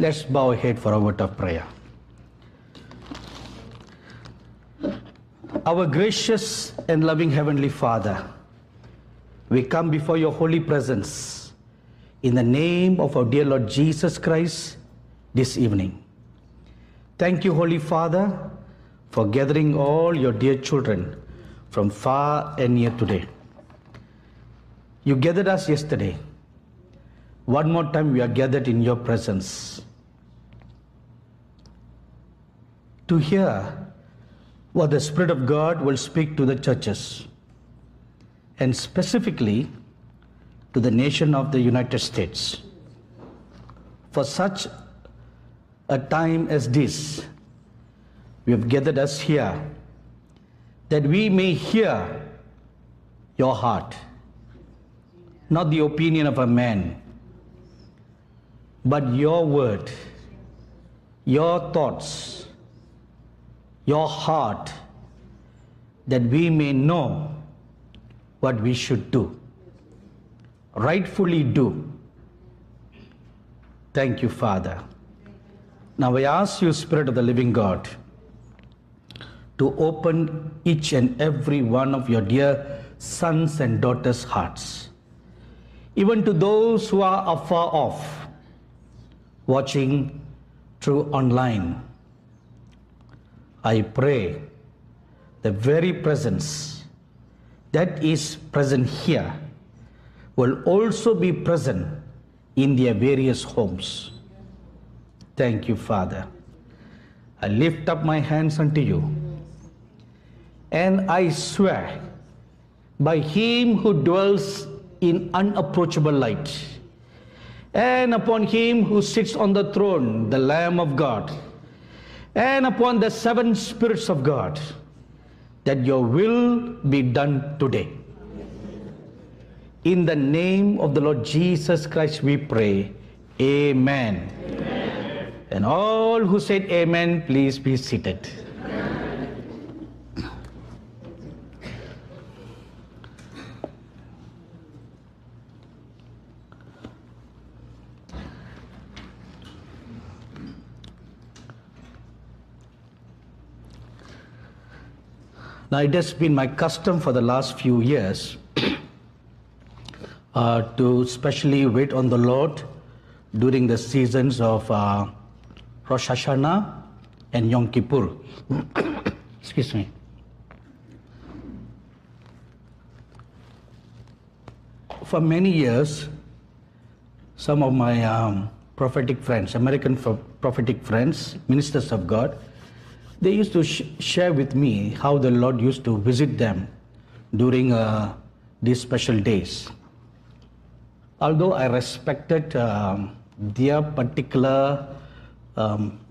Let's bow our head for a word of prayer. Our gracious and loving Heavenly Father, we come before your holy presence in the name of our dear Lord Jesus Christ this evening. Thank you, Holy Father, for gathering all your dear children from far and near today. You gathered us yesterday. One more time we are gathered in your presence to hear what the Spirit of God will speak to the churches, and specifically to the nation of the United States. For such a time as this, we have gathered us here that we may hear your heart, not the opinion of a man, but your word, your thoughts, your heart, that we may know what we should do, rightfully do. Thank you, Father. Now I ask you, Spirit of the living God, to open each and every one of your dear sons and daughters' hearts, even to those who are afar off, watching through online. I pray the very presence that is present here will also be present in their various homes. Thank you, Father. I lift up my hands unto you, and I swear by him who dwells in unapproachable light, and upon him who sits on the throne, the Lamb of God, and upon the seven spirits of God, that your will be done today. In the name of the Lord Jesus Christ we pray. Amen. Amen. And all who said amen, please be seated. Amen. Now, it has been my custom for the last few years to specially wait on the Lord during the seasons of Rosh Hashanah and Yom Kippur. Excuse me. For many years, some of my prophetic friends, American prophetic friends, ministers of God, they used to share with me how the Lord used to visit them during these special days. Although I respected their particular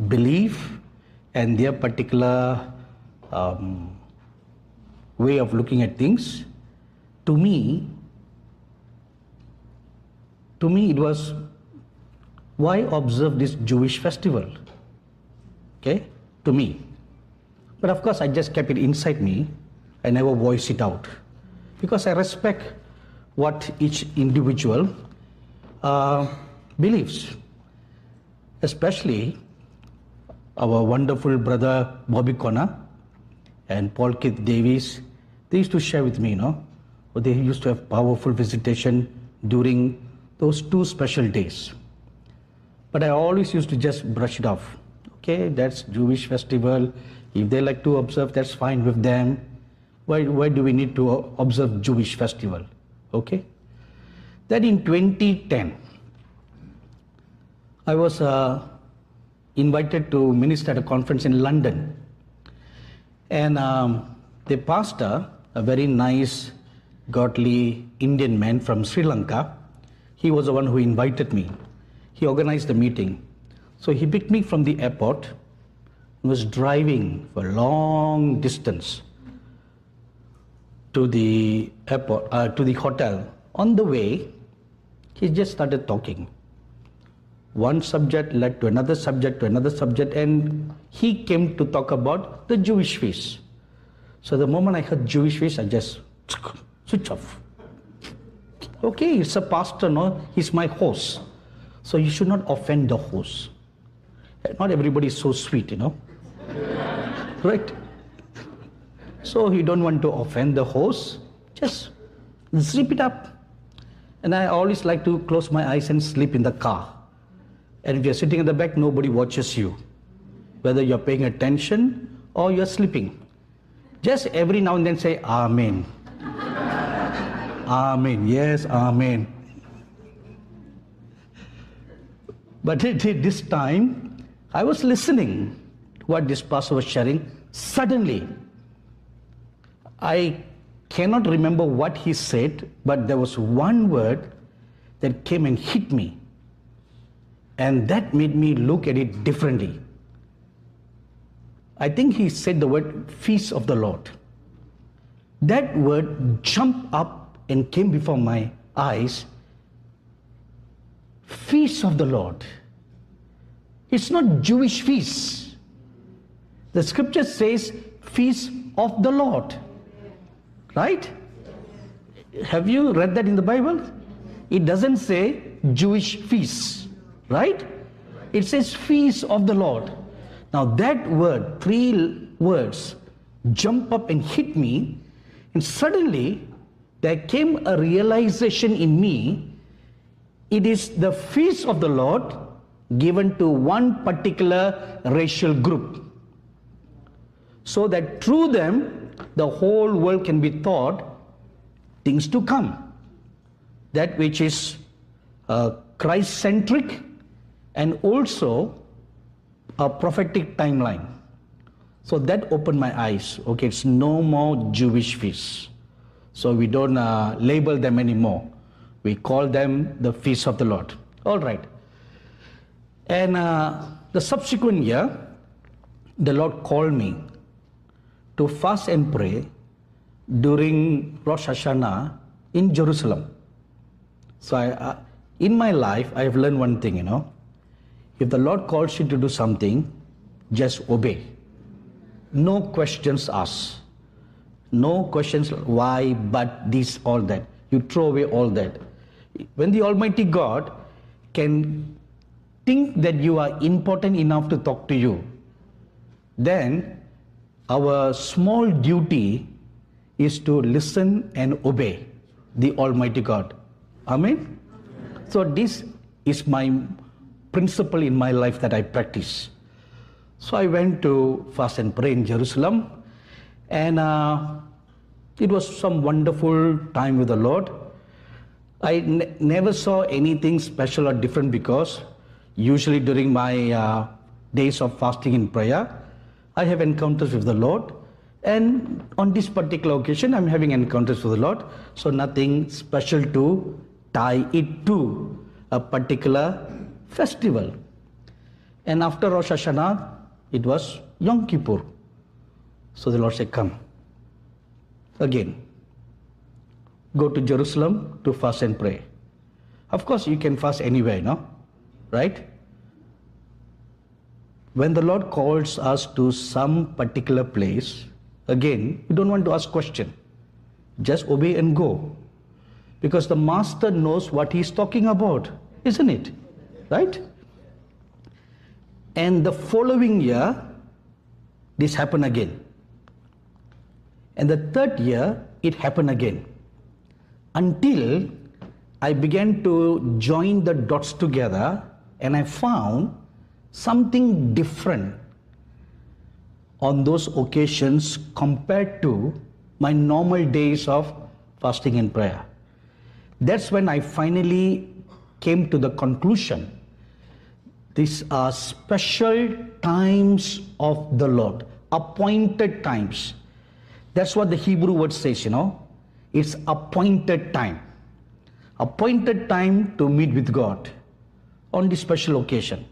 belief and their particular way of looking at things, to me it was, why observe this Jewish festival? Okay, to me. But of course, I just kept it inside me. I never voiced it out, because I respect what each individual believes. Especially our wonderful brother Bobby Connor and Paul Keith Davies, they used to share with me, you know, they used to have powerful visitation during those two special days. But I always used to just brush it off. Okay, that's Jewish festival. If they like to observe, that's fine with them. Why do we need to observe Jewish festival? Okay. Then in 2010, I was invited to minister at a conference in London. And the pastor, a very nice, godly Indian man from Sri Lanka, he was the one who invited me. He organized the meeting. So he picked me from the airport, was driving for a long distance to the airport, to the hotel. On the way, he just started talking. One subject led to another subject, and he came to talk about the Jewish feast. So the moment I heard Jewish feast, I just switch off. Okay, it's a pastor, no? He's my host. So you should not offend the host. Not everybody is so sweet, you know. Right? So you don't want to offend the host. Just zip it up. And I always like to close my eyes and sleep in the car. And if you're sitting in the back, nobody watches you. Whether you're paying attention or you're sleeping. Just every now and then say, Amen. Amen. Yes, Amen. But this time, I was listening to what this pastor was sharing. Suddenly, I cannot remember what he said, but there was one word that came and hit me. And that made me look at it differently. I think he said the word feast of the Lord. That word jumped up and came before my eyes. Feast of the Lord. It's not Jewish feast. The scripture says feast of the Lord. Right? Have you read that in the Bible? It doesn't say Jewish feast. Right? It says feast of the Lord. Now that word, three words, jump up and hit me, and suddenly there came a realization in me. It is the feast of the Lord given to one particular racial group, so that through them the whole world can be taught things to come, that which is Christ-centric and also a prophetic timeline. So that opened my eyes. Okay, it's no more Jewish feasts. So we don't label them anymore. We call them the feast of the Lord. All right. And the subsequent year, the Lord called me to fast and pray during Rosh Hashanah in Jerusalem. So in my life, I have learned one thing, you know. If the Lord calls you to do something, just obey. No questions asked. No questions why, but this, all that. You throw away all that. When the Almighty God can think that you are important enough to talk to you, then our small duty is to listen and obey the Almighty God. Amen? So this is my principle in my life that I practice. So I went to fast and pray in Jerusalem, and it was some wonderful time with the Lord. I never saw anything special or different, because usually during my days of fasting and prayer, I have encounters with the Lord, and on this particular occasion I'm having encounters with the Lord, so nothing special to tie it to a particular festival. And after Rosh Hashanah, it was Yom Kippur. So the Lord said, come again, go to Jerusalem to fast and pray. Of course, you can fast anywhere, no? Right? When the Lord calls us to some particular place, again, you don't want to ask question. Just obey and go. Because the Master knows what he's talking about, isn't it? Right? And the following year, this happened again. And the third year, it happened again. Until I began to join the dots together, and I found something different on those occasions compared to my normal days of fasting and prayer. That's when I finally came to the conclusion, these are special times of the Lord, appointed times. That's what the Hebrew word says, you know. It's appointed time. Appointed time to meet with God on this special occasion.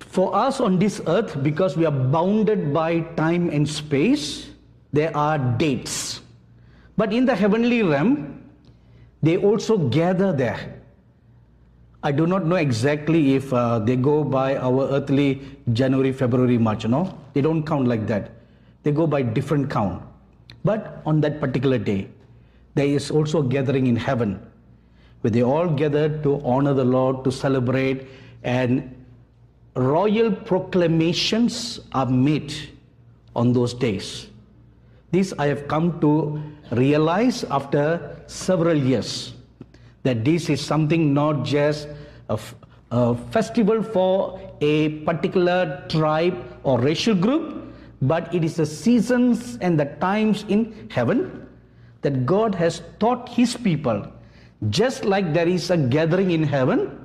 For us on this earth, because we are bounded by time and space, there are dates. But in the heavenly realm, they also gather there. I do not know exactly if they go by our earthly January, February, March, you know. They don't count like that. They go by different count. But on that particular day, there is also a gathering in heaven, where they all gather to honor the Lord, to celebrate and royal proclamations are made on those days. This I have come to realize after several years, that this is something not just a festival for a particular tribe or racial group, but it is the seasons and the times in heaven that God has taught his people. Just like there is a gathering in heaven,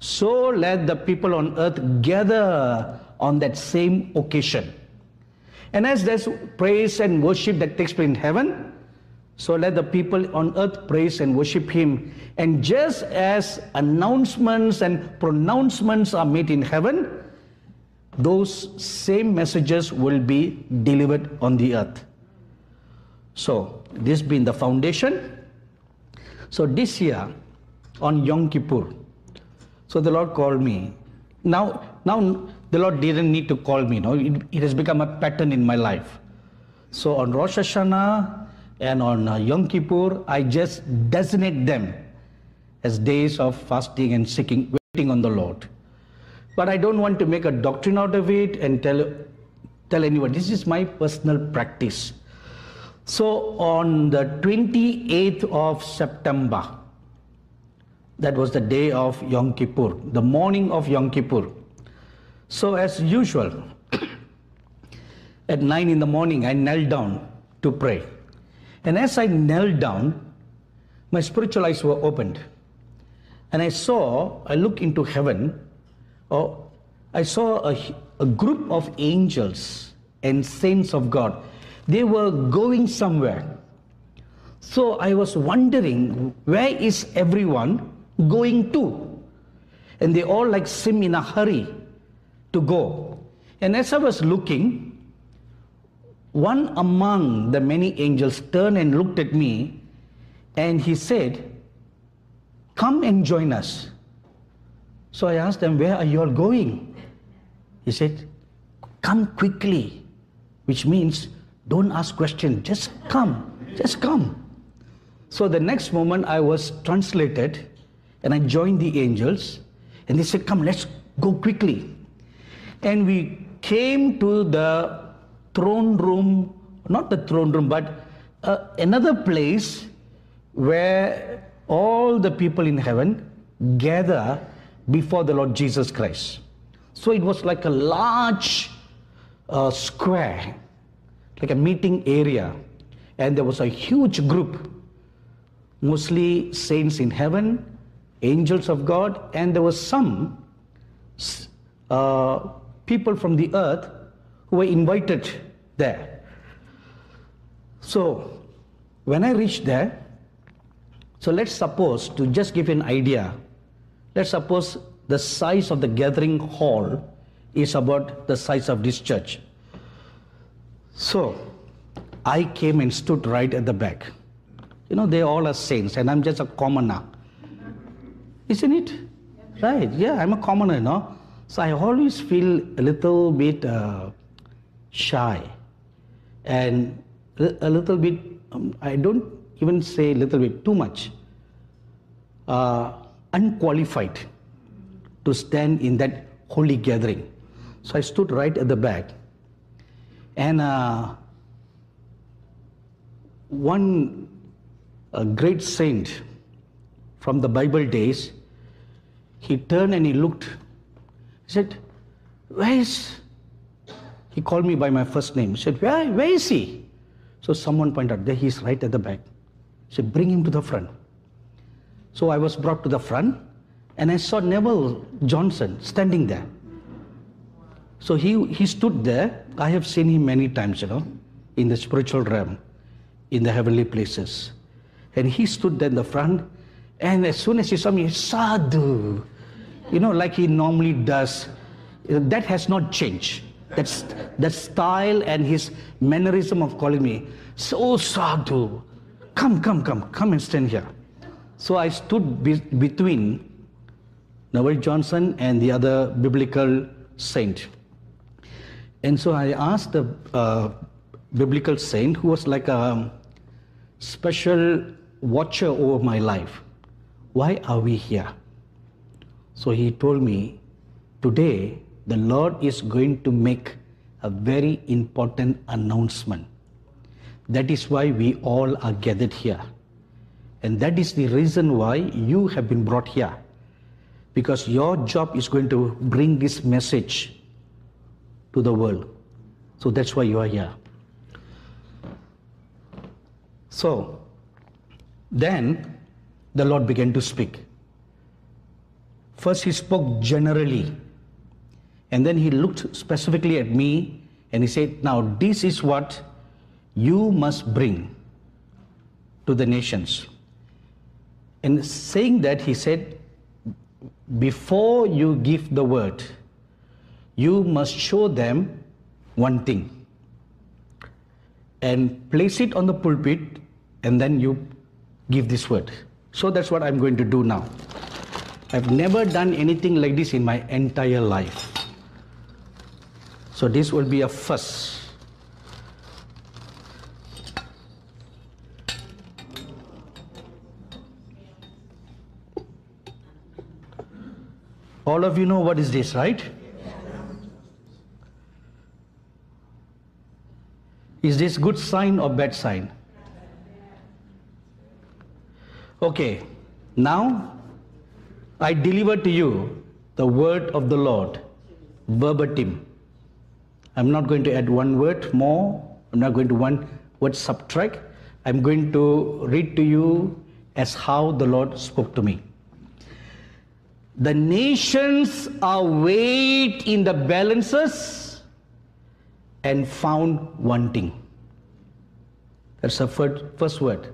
so let the people on earth gather on that same occasion. And as there's praise and worship that takes place in heaven, so let the people on earth praise and worship him. And just as announcements and pronouncements are made in heaven, those same messages will be delivered on the earth. So this being the foundation. So this year on Yom Kippur, so the Lord called me. Now the Lord didn't need to call me. No, it has become a pattern in my life. So on Rosh Hashanah and on Yom Kippur, I just designate them as days of fasting and seeking, waiting on the Lord. But I don't want to make a doctrine out of it and tell anyone. This is my personal practice. So on the 28th of September, that was the day of Yom Kippur, the morning of Yom Kippur. So as usual, at 9 in the morning, I knelt down to pray. And as I knelt down, my spiritual eyes were opened. And I looked into heaven, I saw a group of angels and saints of God. They were going somewhere. So I was wondering, where is everyone going to? And they all like seem in a hurry to go. And as I was looking, one among the many angels turned and looked at me, and he said, "Come and join us." So I asked them, "Where are you all going?" He said, "Come quickly," which means don't ask questions, just come, just come. So the next moment I was translated and I joined the angels, and they said, "Come, let's go quickly." And we came to the throne room, not the throne room, but another place where all the people in heaven gather before the Lord Jesus Christ. So it was like a large square, like a meeting area, and there was a huge group, mostly saints in heaven, angels of God, and there were some people from the earth who were invited there. So when I reached there, so let's suppose, to just give you an idea, let's suppose the size of the gathering hall is about the size of this church. So I came and stood right at the back. You know, they all are saints and I'm just a commoner. Isn't it? Yep. Right, yeah, I'm a commoner, no? So I always feel a little bit shy and a little bit, I don't even say a little bit, too much, unqualified to stand in that holy gathering. So I stood right at the back. And a great saint from the Bible days, he turned and he looked. He said, he called me by my first name. He said, where is he? So someone pointed out, there he is right at the back. He said, bring him to the front. So I was brought to the front and I saw Nevill Johnson standing there. So he stood there. I have seen him many times, you know, in the spiritual realm, in the heavenly places. And he stood there in the front, and as soon as he saw me, Sadhu, you know, like he normally does. That has not changed. That's that style and his mannerism of calling me. So Sadhu, come and stand here. So I stood between Noel Johnson and the other biblical saint. And so I asked the biblical saint, who was like a special watcher over my life, why are we here? So he told me, today the Lord is going to make a very important announcement. That is why we all are gathered here. And that is the reason why you have been brought here. Because your job is going to bring this message to the world. So that's why you are here. So, then the Lord began to speak. First he spoke generally. And then he looked specifically at me and he said, now this is what you must bring to the nations. And saying that, he said, before you give the word, you must show them one thing and place it on the pulpit, and then you give this word. So that's what I'm going to do now. I've never done anything like this in my entire life. So this will be a first. All of you know what is this, right? Is this good sign or bad sign? Okay, now I deliver to you the word of the Lord, verbatim. I'm not going to add one word more. I'm not going to one word subtract. I'm going to read to you as how the Lord spoke to me. The nations are weighed in the balances and found wanting. That's the first word.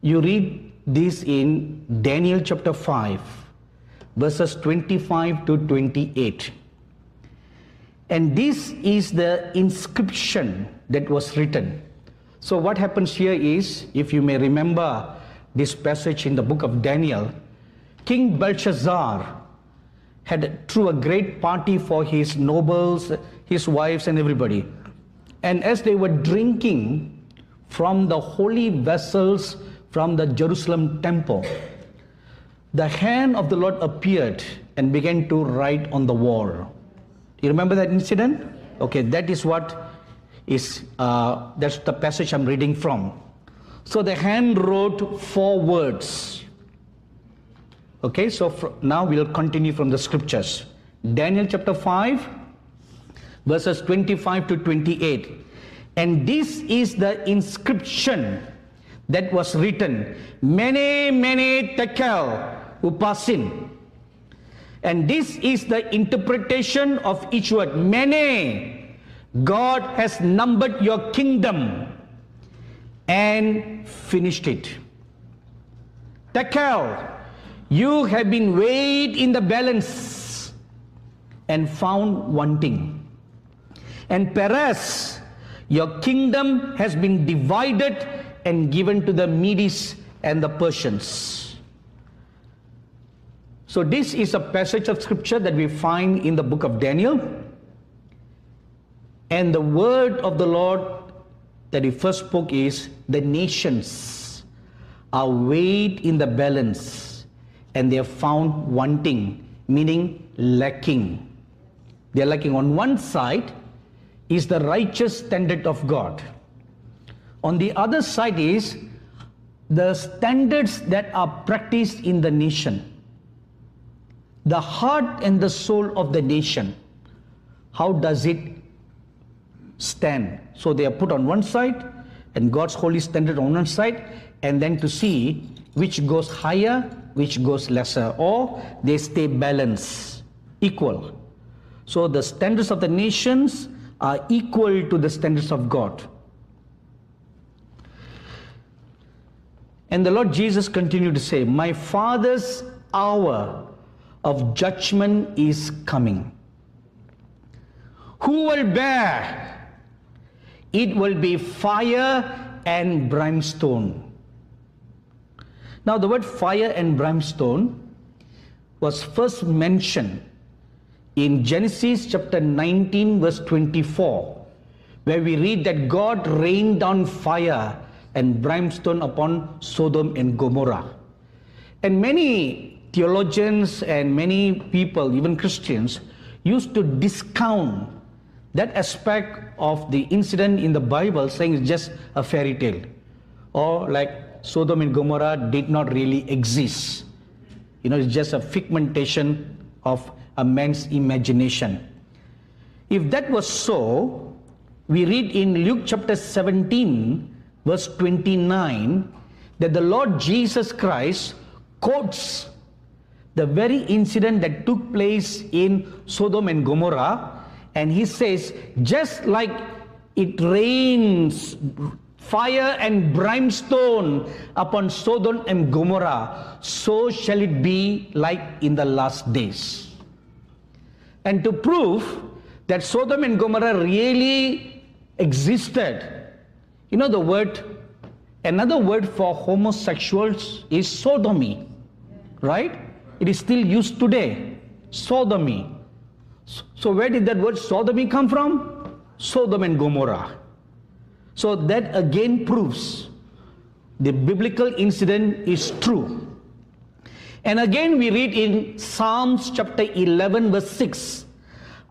You read this in Daniel chapter 5, verses 25 to 28. And this is the inscription that was written. So what happens here is, if you may remember this passage in the book of Daniel, King Belshazzar had threw a great party for his nobles, his wives and everybody. And as they were drinking from the holy vessels from the Jerusalem temple, the hand of the Lord appeared and began to write on the wall. You remember that incident? Okay, that is what is, that's the passage I'm reading from. So the hand wrote four words. Okay, so now we'll continue from the scriptures. Daniel chapter 5, verses 25 to 28. And this is the inscription that was written. Mene, mene, tekel, upasin. And this is the interpretation of each word. Mene, God has numbered your kingdom and finished it. Tekel, you have been weighed in the balance and found wanting. And Perez, your kingdom has been divided and given to the Medes and the Persians. So this is a passage of scripture that we find in the book of Daniel. And the word of the Lord that he first spoke is, the nations are weighed in the balance and they are found wanting, meaning lacking. They are lacking. On one side is the righteous standard of God. On the other side is the standards that are practiced in the nation. The heart and the soul of the nation. How does it stand? So they are put on one side and God's holy standard on one side, and then to see which goes higher, which goes lesser, or they stay balanced, equal. So the standards of the nations are equal to the standards of God. And the Lord Jesus continued to say, my Father's hour of judgment is coming. Who will bear? It will be fire and brimstone. Now the word fire and brimstone was first mentioned in Genesis chapter 19 verse 24, where we read that God rained down fire and brimstone upon Sodom and Gomorrah. And many theologians and many people, even Christians, used to discount that aspect of the incident in the Bible, saying it's just a fairy tale, or like Sodom and Gomorrah did not really exist. You know, it's just a figmentation of a man's imagination. If that was so, we read in Luke chapter 17, verse 29, that the Lord Jesus Christ quotes the very incident that took place in Sodom and Gomorrah, and he says, just like it rains fire and brimstone upon Sodom and Gomorrah, so shall it be like in the last days. And to prove that Sodom and Gomorrah really existed, you know, the word, another word for homosexuals is sodomy, right? It is still used today, sodomy. So where did that word sodomy come from? Sodom and Gomorrah. So that again proves the biblical incident is true. And again we read in Psalms chapter 11 verse 6,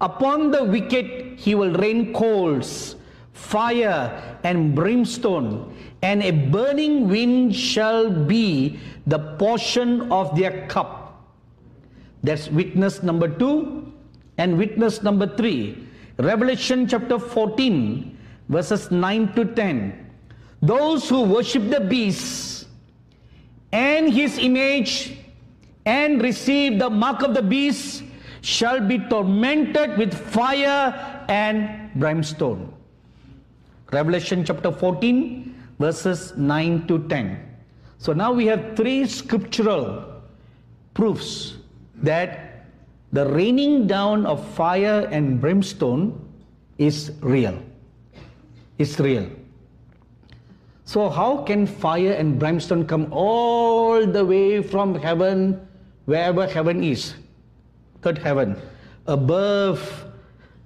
upon the wicked he will rain coals, fire and brimstone, and a burning wind shall be the portion of their cup. That's witness number 2. And witness number 3, Revelation chapter 14, verses 9 to 10. Those who worship the beast and his image and receive the mark of the beast shall be tormented with fire and brimstone. Revelation chapter 14, verses 9 to 10. So now we have three scriptural proofs that the raining down of fire and brimstone is real. It's real. So how can fire and brimstone come all the way from heaven, wherever heaven is, third heaven, above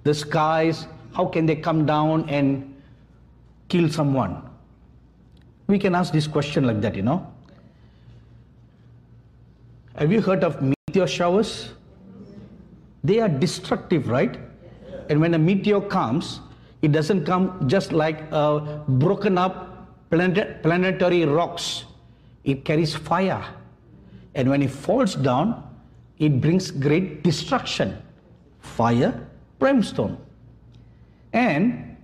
the skies? How can they come down and kill someone? We can ask this question like that, you know. Have you heard of meteor showers? They are destructive, right? Yes. And when a meteor comes, it doesn't come just like broken up planetary rocks. It carries fire. And when it falls down, it brings great destruction. Fire, brimstone. And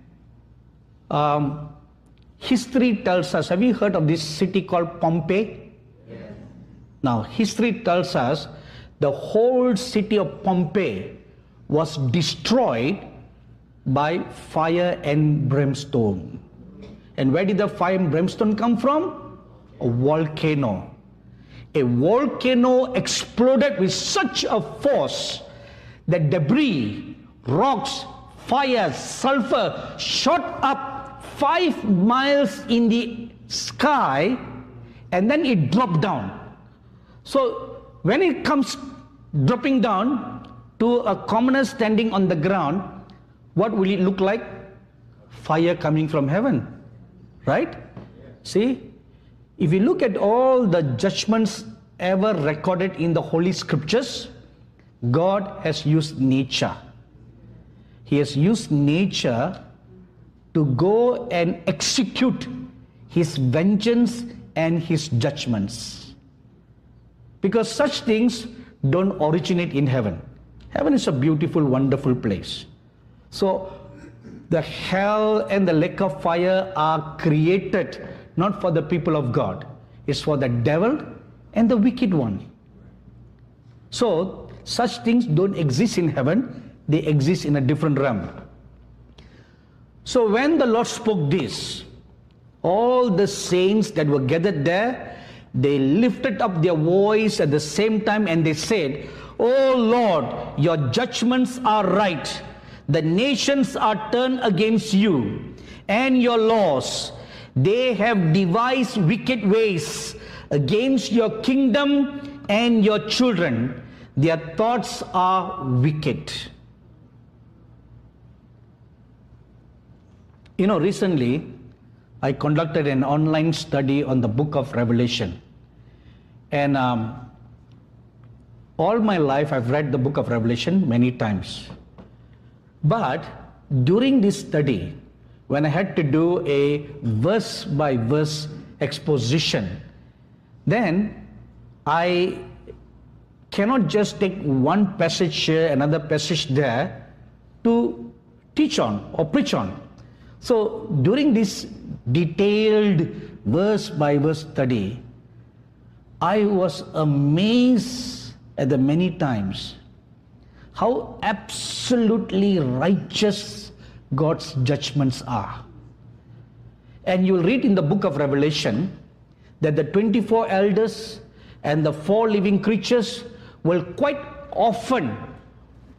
history tells us, have you heard of this city called Pompeii? Yes. Now, history tells us the whole city of Pompeii was destroyed by fire and brimstone. And where did the fire and brimstone come from? A volcano. A volcano exploded with such a force that debris, rocks, fire, sulfur shot up 5 miles in the sky, and then it dropped down. So when it comes dropping down to a commoner standing on the ground, what will it look like? Fire coming from heaven, right? See, if you look at all the judgments ever recorded in the Holy Scriptures, God has used nature. He has used nature to go and execute His vengeance and His judgments. Because such things don't originate in heaven. Heaven is a beautiful, wonderful place. So the hell and the lake of fire are created not for the people of God. It's for the devil and the wicked one. So such things don't exist in heaven. They exist in a different realm. So when the Lord spoke this, all the saints that were gathered there, they lifted up their voice at the same time and they said, "O Lord, your judgments are right. The nations are turned against you and your laws. They have devised wicked ways against your kingdom and your children. Their thoughts are wicked." You know, recently I conducted an online study on the book of Revelation, and All my life I've read the book of Revelation many times. But during this study, when I had to do a verse by verse exposition, then I cannot just take one passage here, another passage there to teach on or preach on. So during this detailed verse by verse study, I was amazed at the many times how absolutely righteous God's judgments are. And you'll read in the book of Revelation that the 24 elders and the 4 living creatures will quite often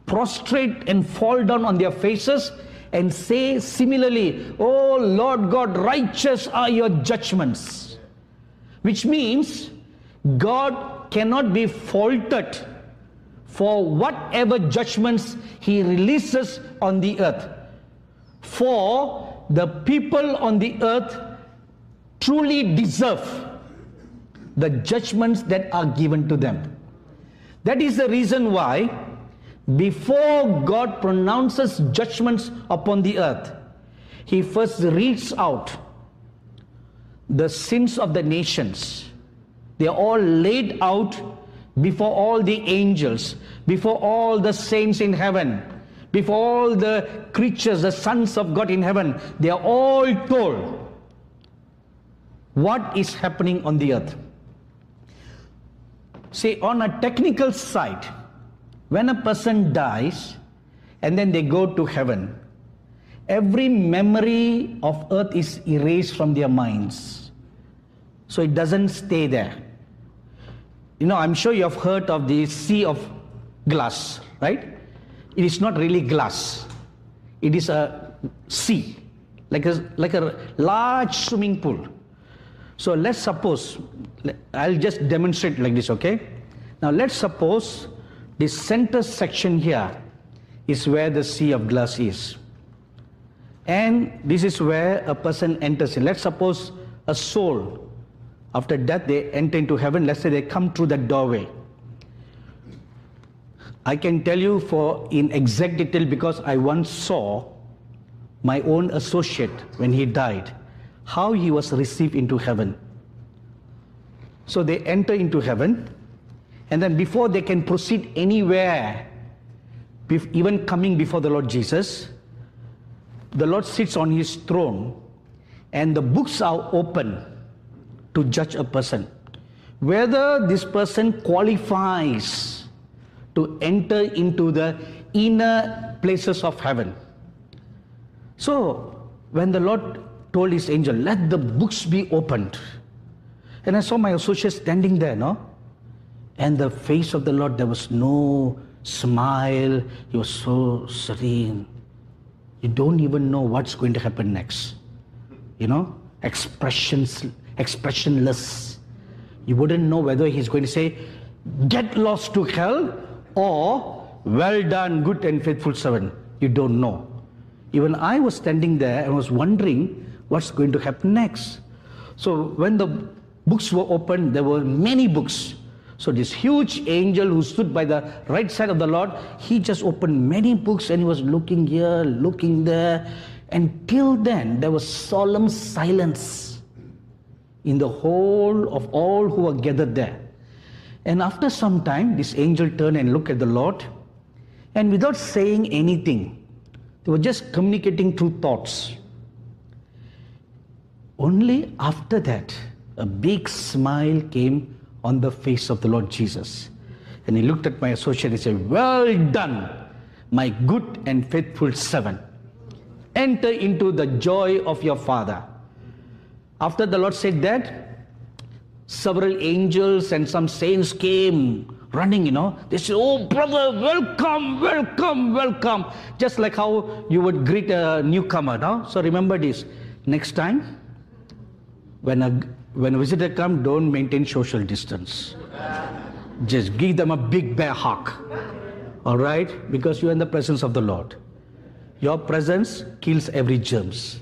prostrate and fall down on their faces and say similarly, "Oh Lord God, righteous are your judgments." Which means God cannot be faulted for whatever judgments He releases on the earth. For the people on the earth truly deserve the judgments that are given to them. That is the reason why before God pronounces judgments upon the earth, He first reads out the sins of the nations. They are all laid out before all the angels, before all the saints in heaven, before all the creatures, the sons of God in heaven. They are all told what is happening on the earth. See, on a technical side, when a person dies and then they go to heaven, every memory of earth is erased from their minds. So it doesn't stay there. You know, I'm sure you have heard of the sea of glass, right? It is not really glass. It is a sea, like a large swimming pool. So let's suppose, I'll just demonstrate like this, okay? Now let's suppose the center section here is where the sea of glass is. And this is where a person enters in. Let's suppose a soul, after death, they enter into heaven. Let's say they come through that doorway. I can tell you in exact detail because I once saw my own associate when he died, how he was received into heaven. So they enter into heaven. And then before they can proceed anywhere, even coming before the Lord Jesus, the Lord sits on His throne and the books are open to judge a person, whether this person qualifies to enter into the inner places of heaven. So when the Lord told His angel, "Let the books be opened," and I saw my associate standing there, no? And the face of the Lord, there was no smile. He was so serene. You don't even know what's going to happen next. You know, expressionless. You wouldn't know whether He's going to say, "Get lost to hell," or "Well done, good and faithful servant." You don't know. Even I was standing there and was wondering what's going to happen next. So when the books were opened, there were many books. So this huge angel who stood by the right side of the Lord, he just opened many books and he was looking here, looking there. And till then, there was solemn silence in the whole of all who were gathered there. And after some time, this angel turned and looked at the Lord. And without saying anything, they were just communicating through thoughts. Only after that, a big smile came on the face of the Lord Jesus. And he looked at my associate and said, "Well done, my good and faithful servant. Enter into the joy of your Father." After the Lord said that, several angels and some saints came running, you know. They said, "Oh brother, welcome, welcome, welcome." Just like how you would greet a newcomer, no? So remember this, next time, when a visitor comes, don't maintain social distance. Just give them a big bear hug. Alright? Because you're in the presence of the Lord. Your presence kills every germs.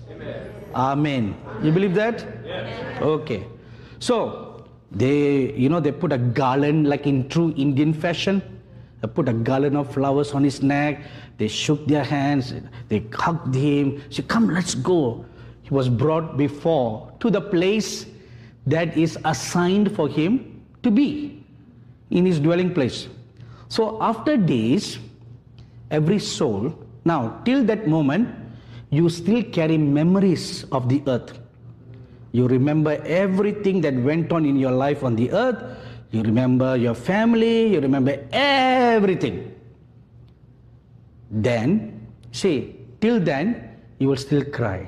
Amen. You believe that? Yes. Okay. So, They put a garland, like in true Indian fashion. They put a garland of flowers on his neck. They shook their hands. They hugged him. Said, "Come, let's go." He was brought before to the place that is assigned for him to be in his dwelling place. So after days, every soul, now till that moment, you still carry memories of the earth. You remember everything that went on in your life on the earth. You remember your family. You remember everything. Then, see, till then, you will still cry.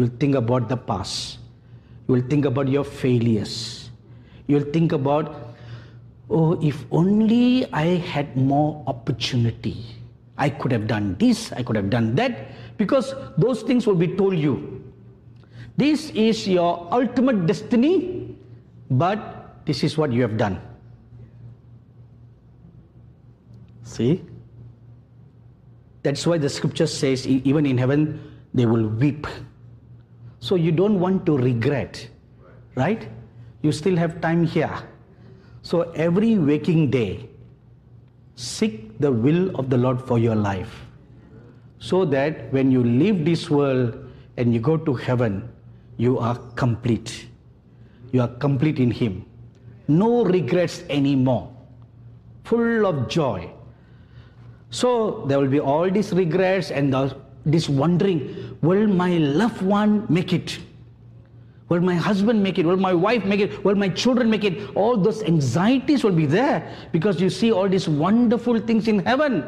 You will think about the past. You will think about your failures. You will think about, oh, if only I had more opportunity. I could have done this. I could have done that. Because those things will be told you. This is your ultimate destiny, but this is what you have done. See? That's why the scripture says, even in heaven, they will weep. So you don't want to regret, right? You still have time here. So every waking day, seek the will of the Lord for your life, so that when you leave this world and you go to heaven, you are complete. You are complete in Him. No regrets anymore. Full of joy. So there will be all these regrets and this wondering, will my loved one make it? Will my husband make it? Will my wife make it? Will my children make it? All those anxieties will be there because you see all these wonderful things in heaven.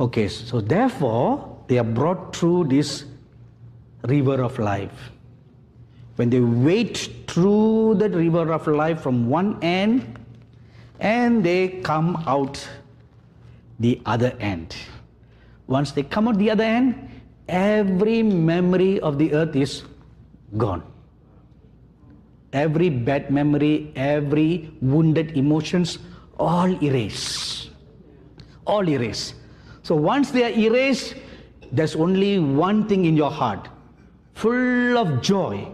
Okay, so therefore, they are brought through this river of life. When they wade through the river of life from one end and they come out the other end. Once they come out the other end, every memory of the earth is gone. Every bad memory, every wounded emotions, all erased. All erased. So once they are erased, there's only one thing in your heart, full of joy,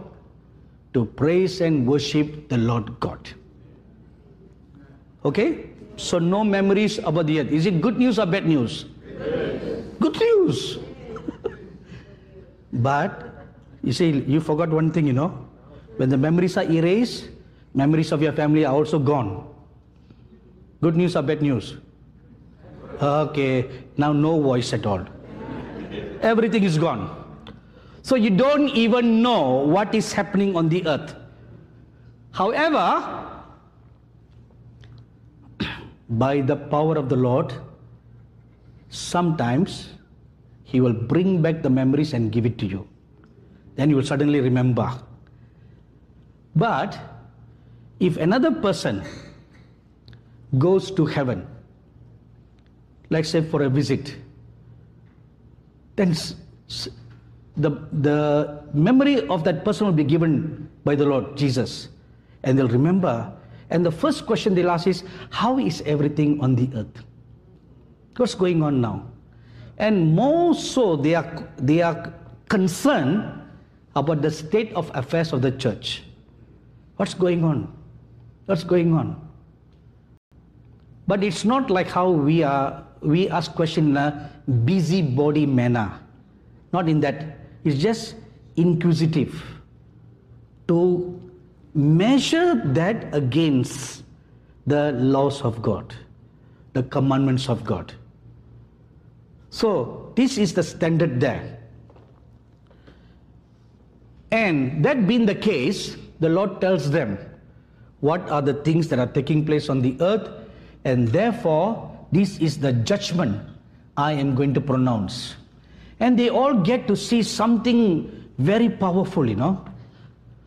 to praise and worship the Lord God. Okay? So no memories about the earth. Is it good news or bad news? Good news. But, you see, you forgot one thing, you know. When the memories are erased, memories of your family are also gone. Good news or bad news? Okay, now no voice at all. Everything is gone. So you don't even know what is happening on the earth. However, by the power of the Lord, sometimes He will bring back the memories and give it to you. Then you will suddenly remember. But if another person goes to heaven, let's say for a visit, then the memory of that person will be given by the Lord Jesus, and they'll remember. And the first question they'll ask is, how is everything on the earth? What's going on now? And more so, they are concerned about the state of affairs of the church. What's going on? What's going on? But it's not like how we ask questions in a busybody manner. Not in that. It's just inquisitive. To measure that against the laws of God, the commandments of God. So, this is the standard there. And that being the case, the Lord tells them what are the things that are taking place on the earth, and therefore, this is the judgment I am going to pronounce. And they all get to see something very powerful, you know.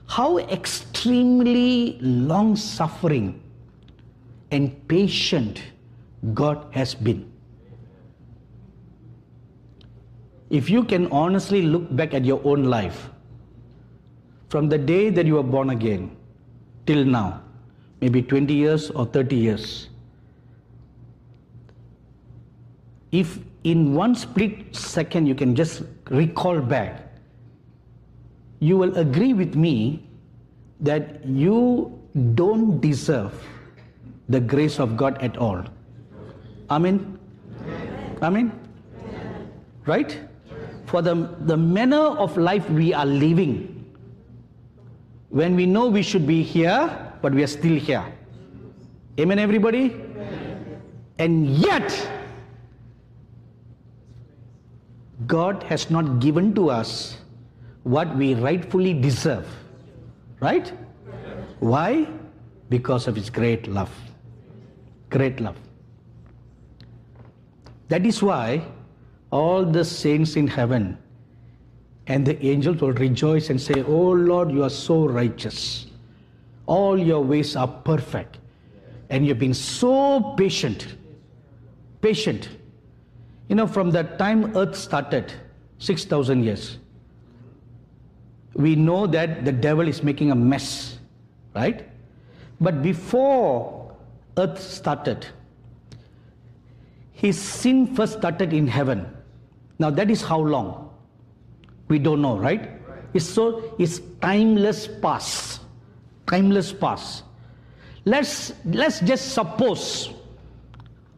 How extremely long-suffering and patient God has been. If you can honestly look back at your own life, from the day that you were born again till now, maybe 20 years or 30 years, if in one split second you can just recall back, you will agree with me that you don't deserve the grace of God at all. Amen? Amen? Right? For the manner of life we are living, when we know we should be here, but we are still here. Amen, everybody? And yet, God has not given to us what we rightfully deserve. Right? Why? Because of His great love. Great love. That is why all the saints in heaven and the angels will rejoice and say, "Oh Lord, you are so righteous. All your ways are perfect. And you've been so patient." Patient. You know, from the time earth started, 6,000 years, we know that the devil is making a mess, right? But before earth started, his sin first started in heaven. Now that is how long? We don't know, right? It's timeless past. Timeless past. Let's just suppose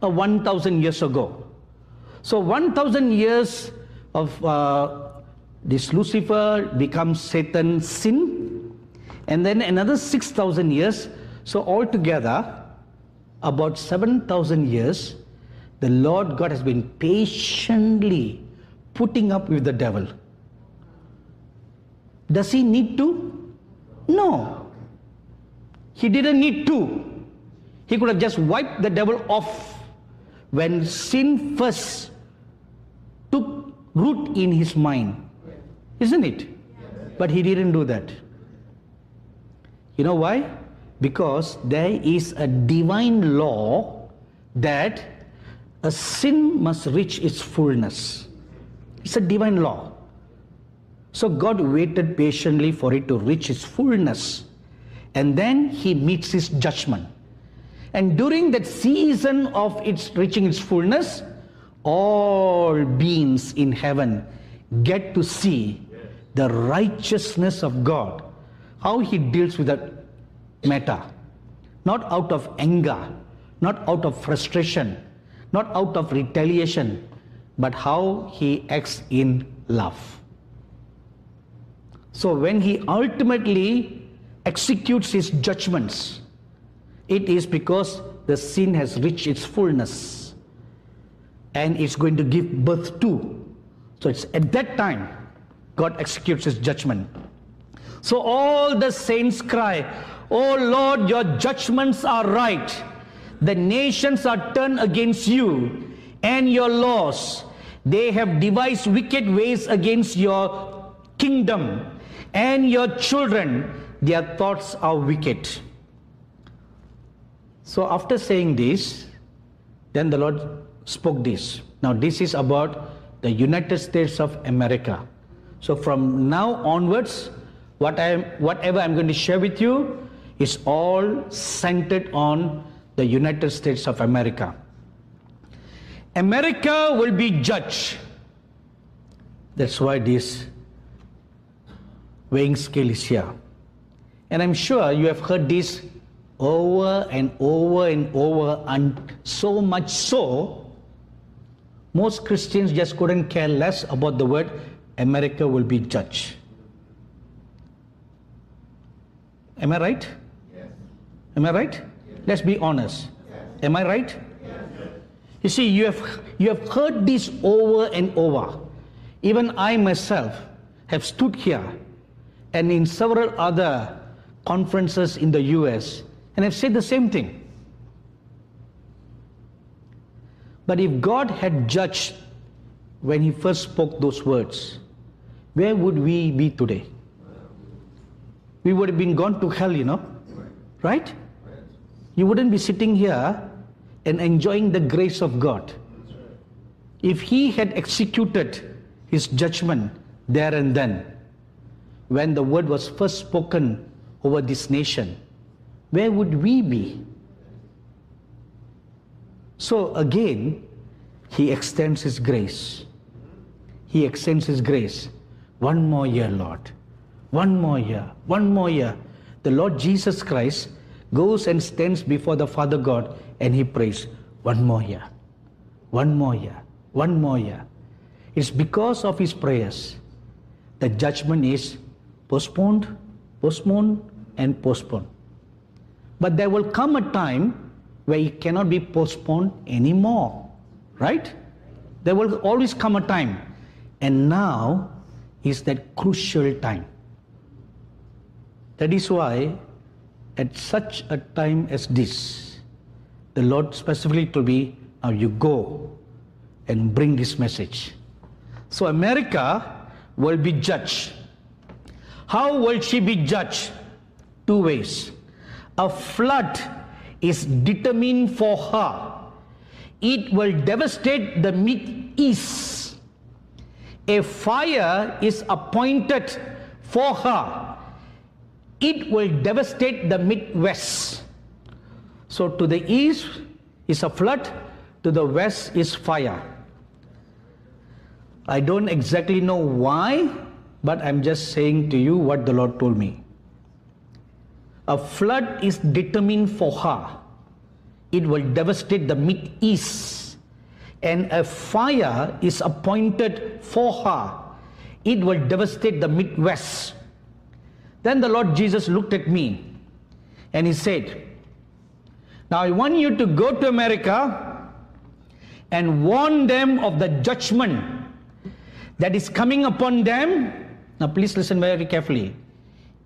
1,000 years ago. So 1,000 years of this Lucifer becomes Satan's sin, and then another 6,000 years. So altogether, about 7,000 years, the Lord God has been patiently putting up with the devil. Does He need to? No. He didn't need to. He could have just wiped the devil off when sin first took root in his mind. Isn't it? But He didn't do that. You know why? Because there is a divine law that a sin must reach its fullness. It's a divine law. So God waited patiently for it to reach its fullness. And then He meets His judgment. And during that season of its reaching its fullness, all beings in heaven get to see the righteousness of God, how He deals with that matter. Not out of anger, not out of frustration, not out of retaliation, but how He acts in love. So when He ultimately executes His judgments, it is because the sin has reached its fullness and it's going to give birth to. So it's at that time God executes His judgment. So all the saints cry, "Oh Lord, your judgments are right. The nations are turned against you and your laws. They have devised wicked ways against your kingdom and your children. Their thoughts are wicked." So after saying this, then the Lord spoke this. Now this is about the United States of America. So from now onwards, whatever I'm going to share with you is all centered on the United States of America. America will be judged. That's why this weighing scale is here. And I'm sure you have heard this over and over and over, and so much so, most Christians just couldn't care less about the word America will be judged. Am I right? Yes. Am I right? Yes. Let's be honest. Yes. Am I right? Yes. You see, you have heard this over and over. Even I myself have stood here and in several other conferences in the US and have said the same thing. But if God had judged when He first spoke those words, where would we be today? We would have been gone to hell, you know. Right? You wouldn't be sitting here and enjoying the grace of God. If He had executed His judgment there and then, when the word was first spoken over this nation, where would we be? So again, He extends His grace. He extends His grace. One more year, Lord. One more year. One more year. the Lord Jesus Christ goes and stands before the Father God and he prays, one more year, one more year, one more year. It's because of his prayers the judgment is postponed, postponed and postponed. But there will come a time where it cannot be postponed anymore, right? There will always come a time. And now is that crucial time. That is why at such a time as this, the Lord specifically told me, now you go and bring this message. So America will be judged. How will she be judged? Two ways. A flood is determined for her. It will devastate the Mideast. A fire is appointed for her. It will devastate the Midwest. So to the east is a flood, to the west is fire. I don't exactly know why, but I'm just saying to you what the Lord told me. A flood is determined for her. It will devastate the Mideast. And a fire is appointed for her. It will devastate the Midwest. Then the Lord Jesus looked at me and he said, now I want you to go to America and warn them of the judgment that is coming upon them. Now please listen very carefully.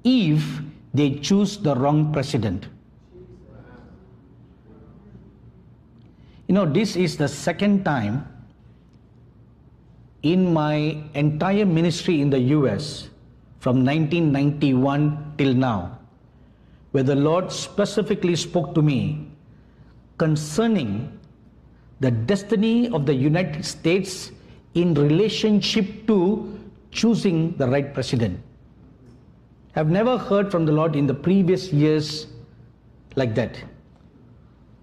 If they choose the wrong president. You know, this is the second time in my entire ministry in the US from 1991 till now, where the Lord specifically spoke to me concerning the destiny of the United States in relationship to choosing the right president. I've never heard from the Lord in the previous years like that.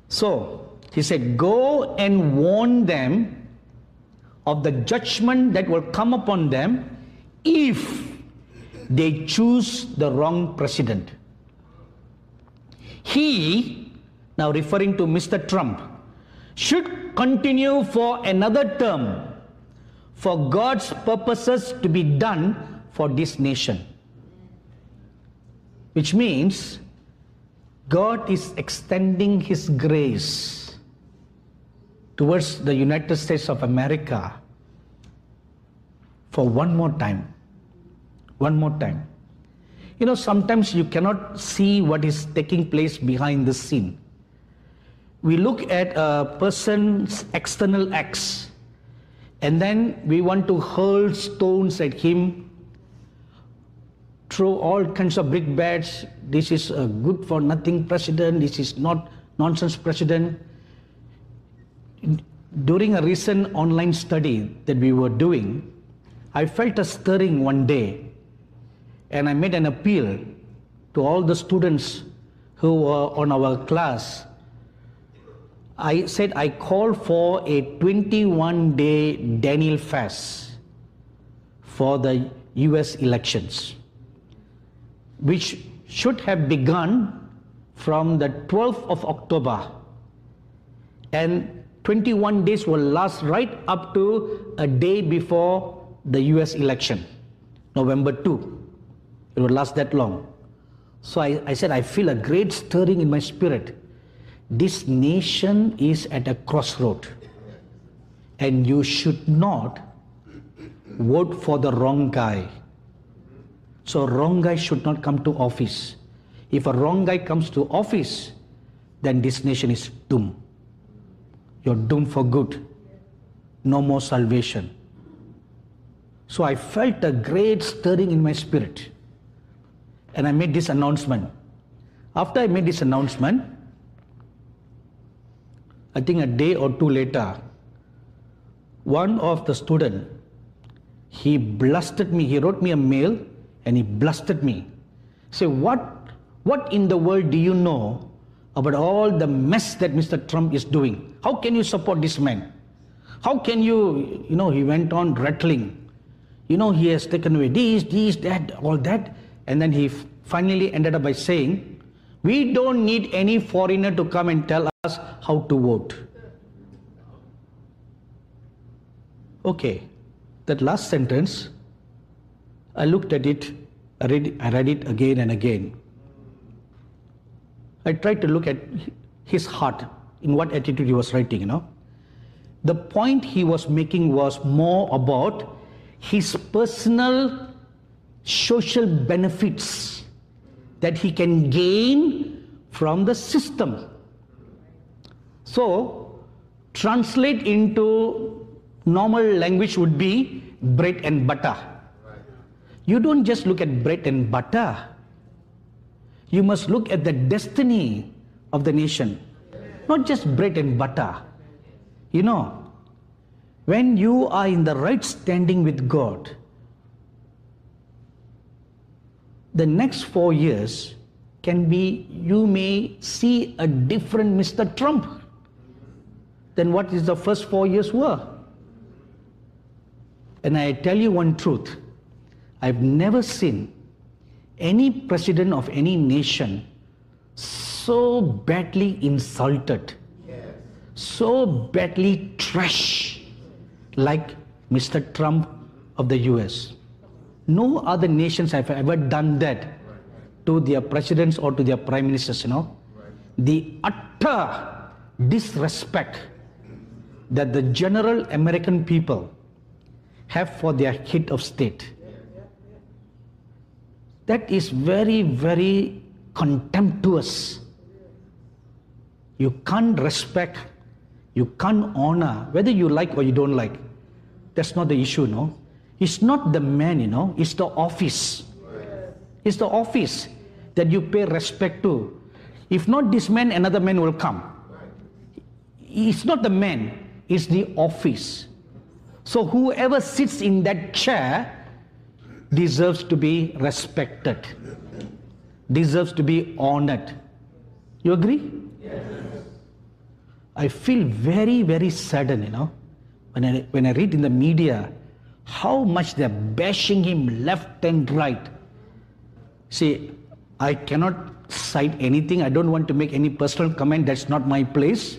So he said, go and warn them of the judgment that will come upon them if they choose the wrong president. He, now referring to Mr. Trump, should continue for another term for God's purposes to be done for this nation. Which means God is extending his grace towards the United States of America for one more time. One more time. You know, sometimes you cannot see what is taking place behind the scene. We look at a person's external acts and then we want to hurl stones at him, throw all kinds of brickbats. This is a good for nothing president. This is not nonsense president. During a recent online study that we were doing, I felt a stirring one day and I made an appeal to all the students who were on our class. I said, I call for a 21-day Daniel fast for the US elections, which should have begun from the 12th of October. And 21 days will last right up to a day before the US election, November 2. It will last that long. So I said, I feel a great stirring in my spirit. This nation is at a crossroad. And you should not vote for the wrong guy. So wrong guy should not come to office. If a wrong guy comes to office, then this nation is doomed. You're doomed for good. No more salvation. So I felt a great stirring in my spirit. And I made this announcement. After I made this announcement, I think a day or two later, one of the students, he blasted me. He wrote me a mail. And he blasted me. Say, what in the world do you know about all the mess that Mr. Trump is doing? How can you support this man? How can you, he went on rattling. He has taken away this, that, all that. And then he finally ended up by saying, we don't need any foreigner to come and tell us how to vote. Okay, that last sentence, I looked at it, I read it again and again. I tried to look at his heart, in what attitude he was writing, you know. The point he was making was more about his personal social benefits that he can gain from the system. So, translate into normal language would be bread and butter. You don't just look at bread and butter. You must look at the destiny of the nation. Not just bread and butter. You know, when you are in the right standing with God, the next 4 years can be, you may see a different Mr. Trump than what is the first 4 years were. And I tell you one truth, I've never seen any president of any nation so badly insulted, so badly trashed like Mr. Trump of the US. No other nations have ever done that to their presidents or to their prime ministers, you know. The utter disrespect that the general American people have for their head of state. That is very, very contemptuous. You can't respect, you can't honor, whether you like or you don't like. That's not the issue, no. It's not the man, you know, it's the office. It's the office that you pay respect to. If not this man, another man will come. It's not the man, it's the office. So whoever sits in that chair deserves to be respected, deserves to be honored. You agree? Yes. I feel very, very saddened, you know, when I read in the media how much they're bashing him left and right. See, I cannot cite anything. I don't want to make any personal comment. That's not my place.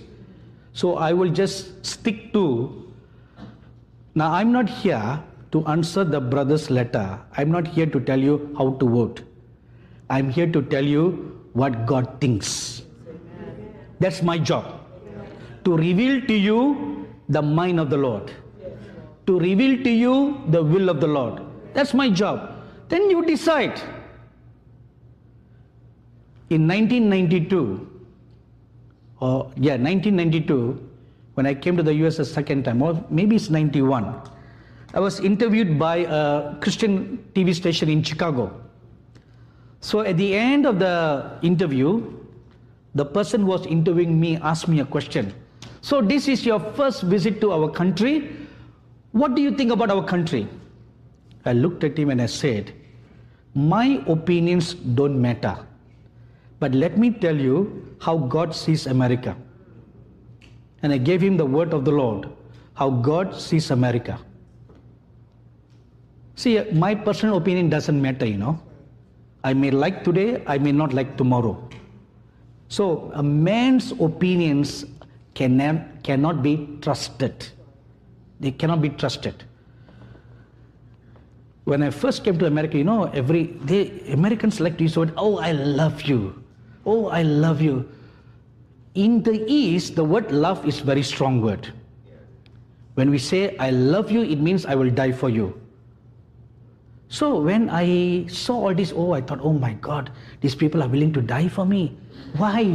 So I will just stick to... Now, I'm not here to answer the brother's letter. I'm not here to tell you how to vote. I'm here to tell you what God thinks. Amen. That's my job. Amen. To reveal to you the mind of the Lord. To reveal to you the will of the Lord. That's my job. Then you decide. In 1992, when I came to the US a second time, or maybe it's 91, I was interviewed by a Christian TV station in Chicago. So at the end of the interview, the person who was interviewing me asked me a question. So this is your first visit to our country. What do you think about our country? I looked at him and I said, my opinions don't matter. But let me tell you how God sees America. And I gave him the word of the Lord, how God sees America. See, my personal opinion doesn't matter, you know. I may like today, I may not like tomorrow. So a man's opinions cannot be trusted. They cannot be trusted. When I first came to America, you know, Americans like to use the word, oh, I love you. Oh, I love you. In the East, the word love is a very strong word. When we say, I love you, it means I will die for you. So when I saw all this, oh, I thought, oh my God, these people are willing to die for me. Why?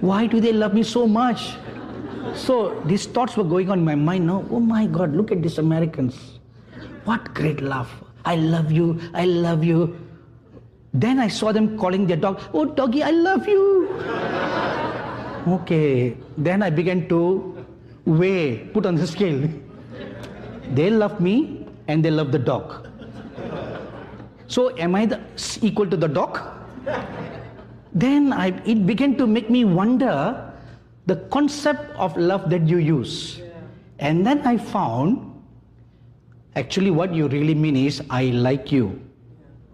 Why do they love me so much? So these thoughts were going on in my mind now. Oh my God, look at these Americans. What great love. I love you. I love you. Then I saw them calling their dog. Oh, doggy, I love you. Okay. Then I began to weigh, put on the scale. They love me and they love the dog. So am I equal to the dog? Then it began to make me wonder the concept of love that you use. Yeah. And then I found, actually what you really mean is, I like you.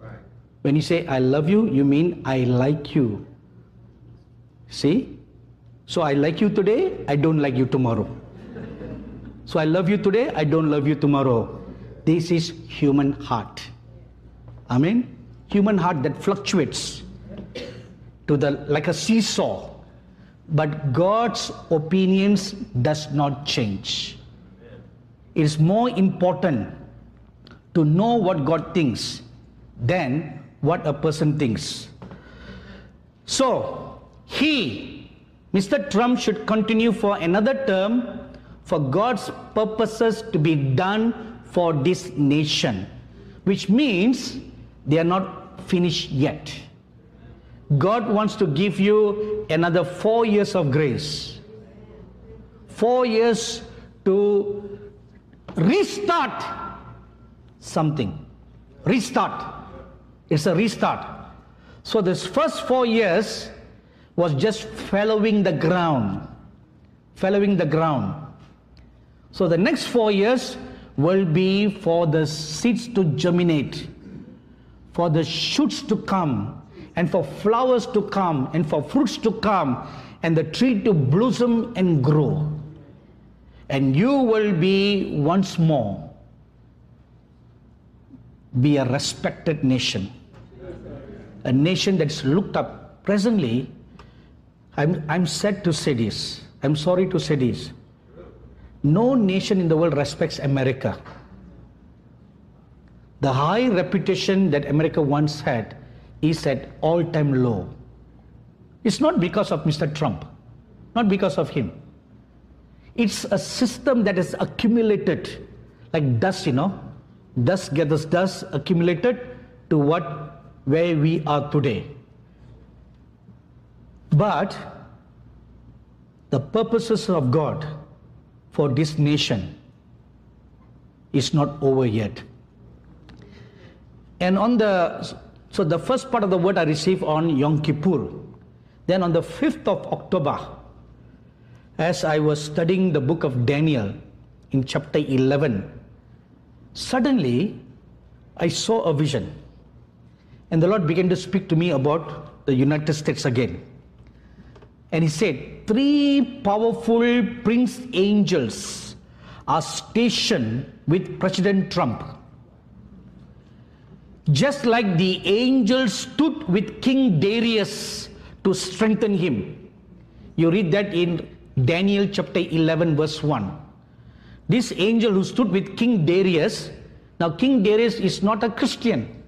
Yeah. Right. When you say I love you, you mean I like you. See? So I like you today, I don't like you tomorrow. So I love you today, I don't love you tomorrow. This is human heart. Amen? Human heart that fluctuates to the like a seesaw. But God's opinions does not change. It is more important to know what God thinks than what a person thinks. So, Mr. Trump should continue for another term for God's purposes to be done for this nation, which means they are not finished yet. God wants to give you another 4 years of grace. 4 years to restart something. Restart. It's a restart. So this first 4 years was just following the ground. Following the ground. So the next 4 years will be for the seeds to germinate, for the shoots to come, and for flowers to come, and for fruits to come, and the tree to blossom and grow. And you will be once more be a respected nation. A nation that's looked up. Presently, I'm sad to say this. I'm sorry to say this. No nation in the world respects America. The high reputation that America once had is at all-time low. It's not because of Mr. Trump, not because of him. It's a system that is accumulated, like dust, you know. Dust gathers dust, accumulated to where we are today. But the purposes of God for this nation is not over yet. And so the first part of the word I received on Yom Kippur. Then on the 5th of October, as I was studying the book of Daniel in chapter 11, suddenly I saw a vision. And the Lord began to speak to me about the United States again. And He said, 3 powerful prince angels are stationed with President Trump. Just like the angels stood with King Darius to strengthen him. You read that in Daniel chapter 11 verse 1. This angel who stood with King Darius. Now King Darius is not a Christian.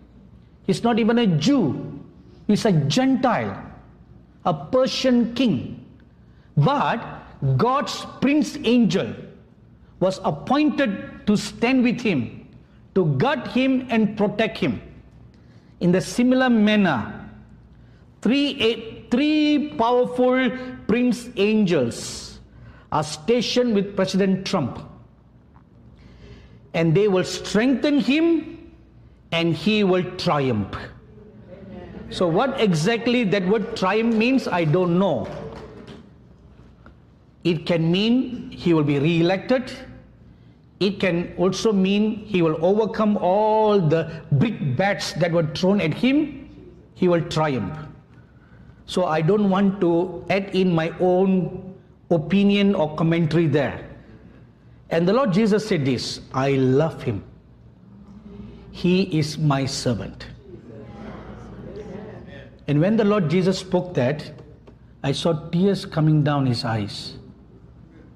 He's not even a Jew. He's a Gentile. A Persian king. But God's prince angel was appointed to stand with him, to guard him and protect him. In the similar manner, three powerful prince angels are stationed with President Trump. And they will strengthen him and he will triumph. So what exactly that word triumph means, I don't know. It can mean he will be re-elected. It can also mean he will overcome all the big bats that were thrown at him. He will triumph. So I don't want to add in my own opinion or commentary there. And the Lord Jesus said this, I love him. He is my servant. And when the Lord Jesus spoke that, I saw tears coming down his eyes.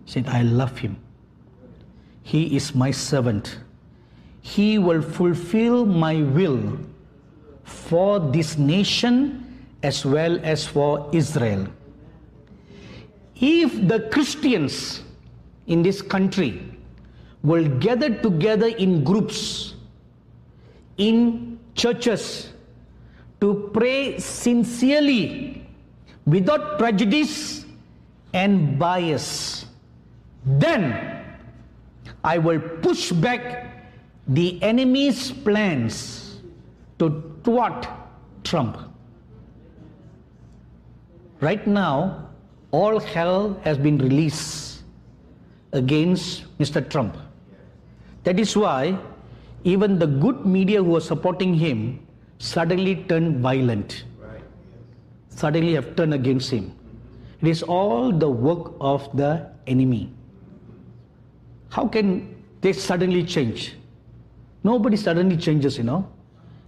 He said, I love him. He is my servant. He will fulfill my will for this nation as well as for Israel. If the Christians in this country will gather together in groups, in churches, to pray sincerely, without prejudice and bias, then I will push back the enemy's plans to thwart Trump. Right now, all hell has been released against Mr. Trump. That is why even the good media who are supporting him suddenly turned violent, suddenly have turned against him. It is all the work of the enemy. How can they suddenly change? Nobody suddenly changes, you know.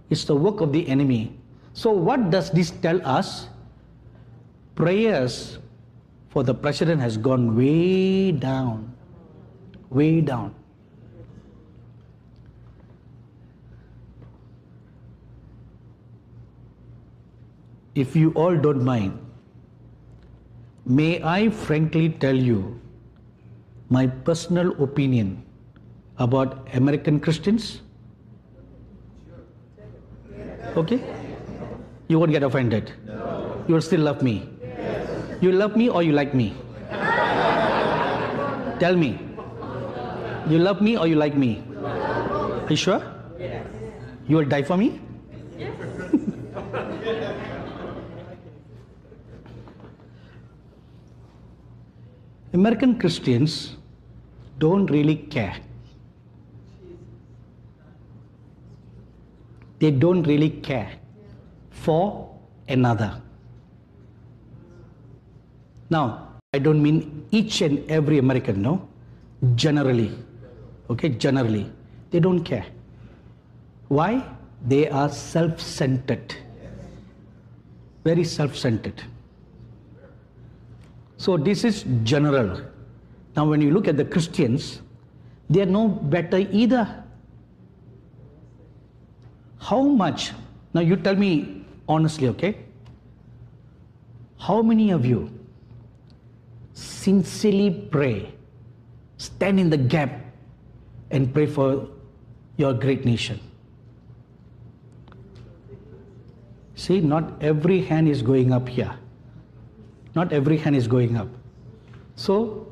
It's the work of the enemy. So what does this tell us? Prayers for the president has gone way down. Way down. If you all don't mind, may I frankly tell you my personal opinion about American Christians? Okay? You won't get offended. No. You will still love me. Yes. You love me or you like me? Tell me. You love me or you like me? Are you sure? Yes. You will die for me? Yes. American Christians don't really care. They don't really care for another. Now, I don't mean each and every American, no. Generally, okay, generally, they don't care. Why? They are self-centered. Very self-centered. So this is general. Now when you look at the Christians, they are no better either. How much? Now you tell me honestly, okay? How many of you sincerely pray, stand in the gap and pray for your great nation? See, not every hand is going up here. Not every hand is going up. So,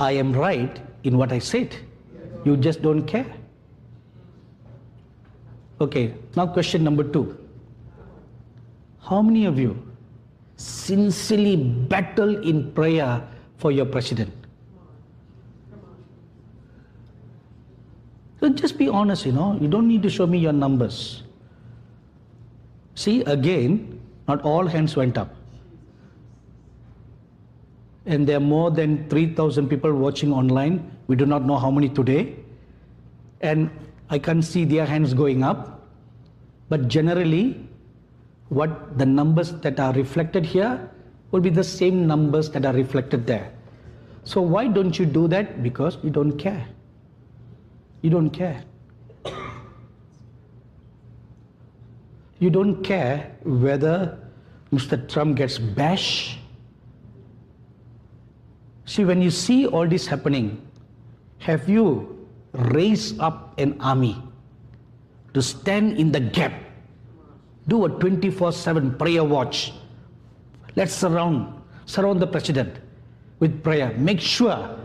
I am right in what I said. You just don't care. Okay, now question number 2. How many of you sincerely battle in prayer for your president? So just be honest, you know. You don't need to show me your numbers. See, again, not all hands went up. And there are more than 3,000 people watching online. We do not know how many today. And I can't see their hands going up. But generally, what the numbers that are reflected here will be the same numbers that are reflected there. So why don't you do that? Because you don't care. You don't care. You don't care whether Mr. Trump gets bashed. See, when you see all this happening, have you raised up an army to stand in the gap? Do a 24/7 prayer watch. Let's surround the president with prayer. Make sure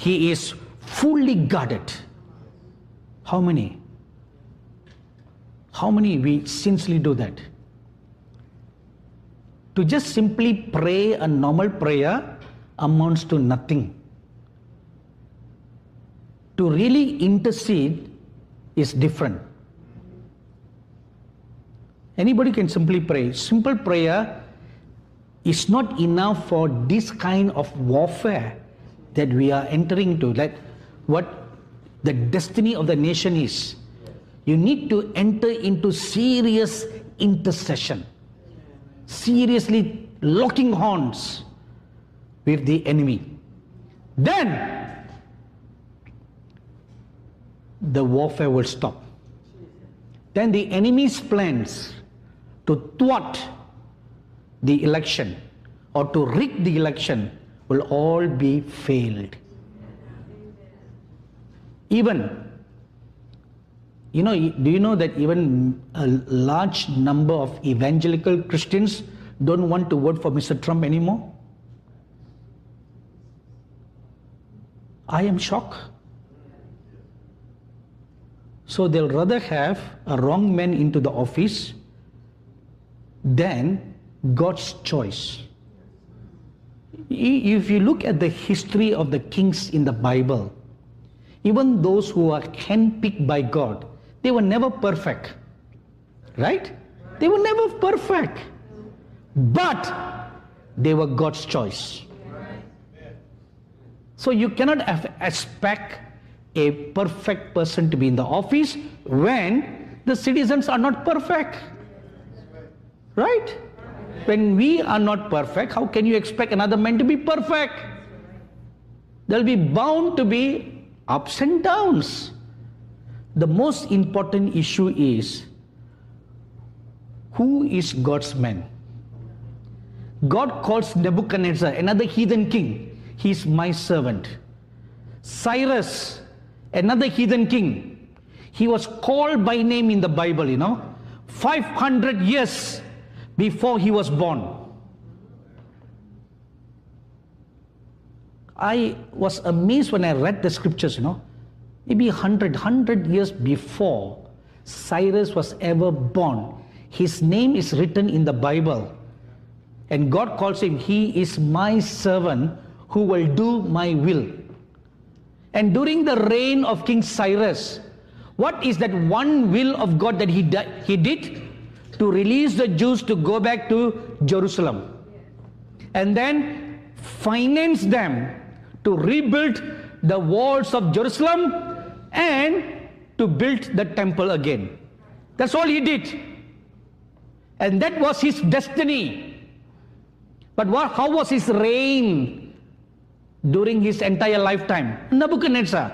he is fully guarded. How many? How many we sincerely do that? To just simply pray a normal prayer amounts to nothing. To really intercede is different. Anybody can simply pray. Simple prayer is not enough for this kind of warfare that we are entering into, like what the destiny of the nation is. You need to enter into serious intercession, seriously locking horns with the enemy. Then the warfare will stop. Then the enemy's plans to thwart the election or to rig the election will all be failed. Even, you know, do you know that even a large number of evangelical Christians don't want to vote for Mr. Trump anymore? I am shocked. So they'll rather have a wrong man into the office than God's choice. If you look at the history of the kings in the Bible, even those who are handpicked by God, they were never perfect. Right? They were never perfect. But they were God's choice. So you cannot expect a perfect person to be in the office when the citizens are not perfect. Right? When we are not perfect, how can you expect another man to be perfect? There'll be bound to be ups and downs. The most important issue is, who is God's man? God calls Nebuchadnezzar, another heathen king, he's my servant. Cyrus, another heathen king, he was called by name in the Bible, 500 years before he was born. I was amazed when I read the scriptures, maybe 100 years before Cyrus was ever born. His name is written in the Bible. And God calls him, he is my servant who will do my will. And during the reign of King Cyrus, what is that one will of God that he did? To release the Jews to go back to Jerusalem. And then finance them to rebuild the walls of Jerusalem and to build the temple again. That's all he did. And that was his destiny. But how was his reign during his entire lifetime? Nebuchadnezzar,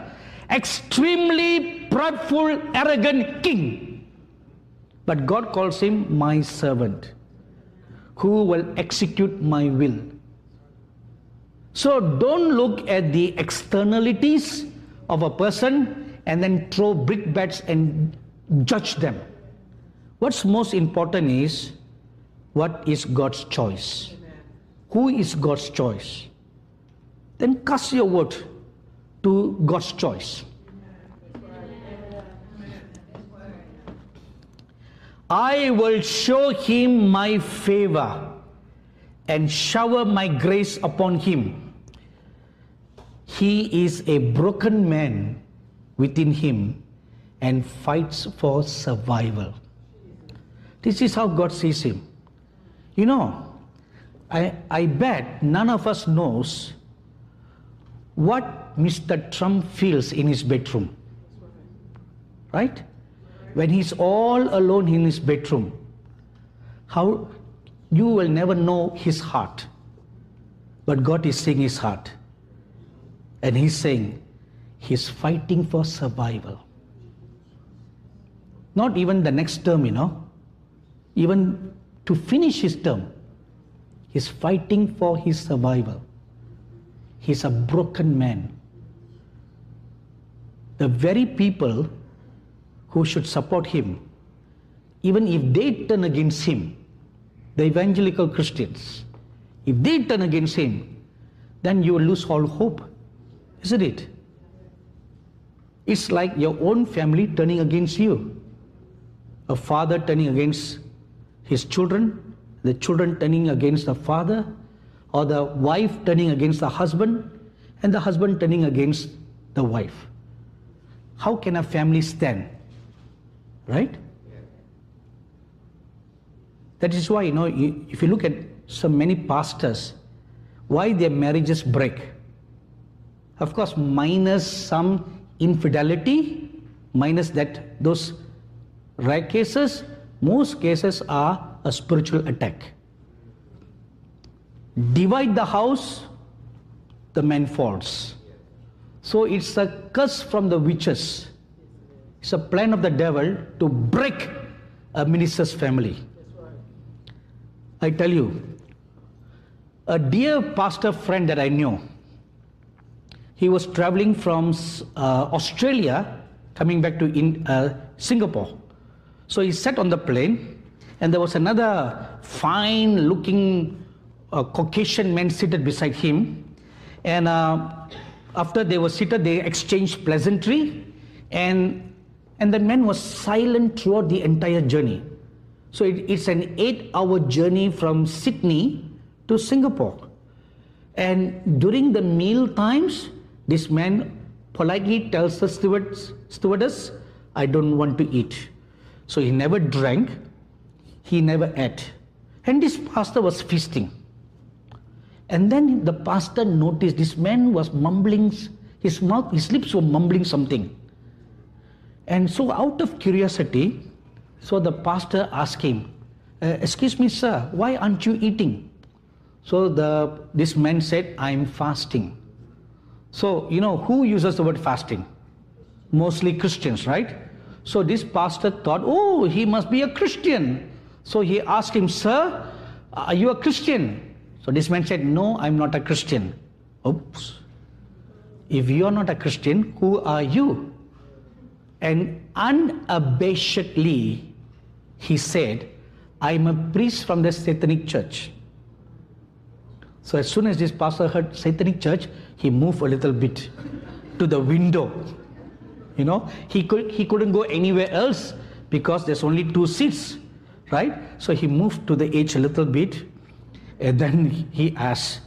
extremely prideful, arrogant king. But God calls him my servant, who will execute my will. So don't look at the externalities of a person and then throw brickbats and judge them. What's most important is, what is God's choice? Amen. Who is God's choice? Then cast your vote to God's choice. Amen. I will show him my favor and shower my grace upon him. He is a broken man within him and fights for survival. This is how God sees him. I bet none of us knows what Mr. Trump feels in his bedroom. Right? When he's all alone in his bedroom, how you will never know his heart. But God is seeing his heart. And he's saying, he's fighting for survival. Not even the next term, Even to finish his term, he's fighting for his survival. He's a broken man. The very people who should support him, even if they turn against him, the evangelical Christians, if they turn against him, then you will lose all hope, isn't it? It's like your own family turning against you. A father turning against his children, the children turning against the father, or the wife turning against the husband, and the husband turning against the wife. How can a family stand? Right? That is why, if you look at so many pastors, why their marriages break. Of course, minus some infidelity, minus those rare cases, most cases are a spiritual attack. Divide the house, the man falls. So it's a curse from the witches. It's a plan of the devil to break a minister's family. I tell you, a dear pastor friend that I knew, he was traveling from Australia, coming back to Singapore. So he sat on the plane, and there was another fine-looking Caucasian man seated beside him. And after they were seated, they exchanged pleasantry, and the man was silent throughout the entire journey. So it's an 8-hour journey from Sydney to Singapore. And during the meal times, this man politely tells the stewardess, I don't want to eat. So he never drank, he never ate. And this pastor was feasting. And then the pastor noticed this man was mumbling, his lips were mumbling something. And so out of curiosity, so the pastor asked him, excuse me, sir, why aren't you eating? So this man said, I'm fasting. So, you know, who uses the word fasting? Mostly Christians, right? So this pastor thought, oh, he must be a Christian. So he asked him, sir, are you a Christian? So this man said, no, I'm not a Christian. Oops. If you are not a Christian, who are you? And unabashedly, he said, I'm a priest from the Satanic Church. So as soon as this pastor heard Satanic Church, he moved a little bit to the window. You know, he couldn't go anywhere else because there's only two seats, right? So he moved to the edge a little bit, and then he asked,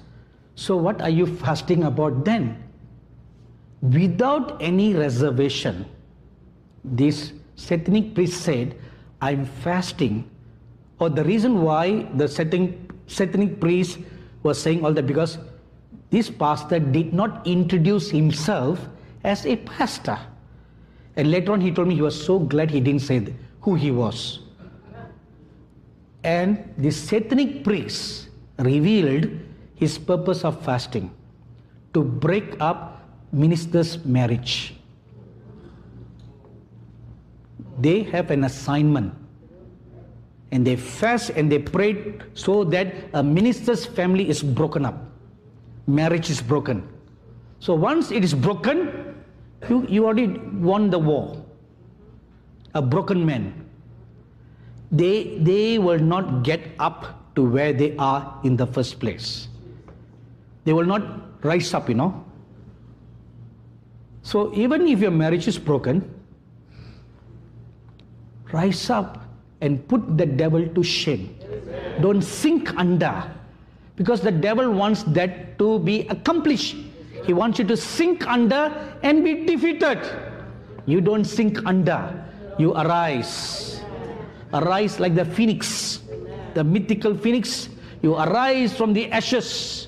so what are you fasting about then? Without any reservation, this Satanic priest said, I'm fasting. Or the reason why the Satanic priest was saying all that, because this pastor did not introduce himself as a pastor. And later on he told me he was so glad he didn't say who he was. And the Satanic priest revealed his purpose of fasting, to break up ministers' marriage. They have an assignment, and they fast and they prayed so that a minister's family is broken up. Marriage is broken. So once it is broken, you already won the war. A broken man. They will not get up to where they are in the first place. They will not rise up, you know. So even if your marriage is broken, rise up and put the devil to shame. Amen. Don't sink under, because the devil wants that to be accomplished. He wants you to sink under and be defeated. You don't sink under, you arise. Arise like the phoenix, the mythical phoenix. You arise from the ashes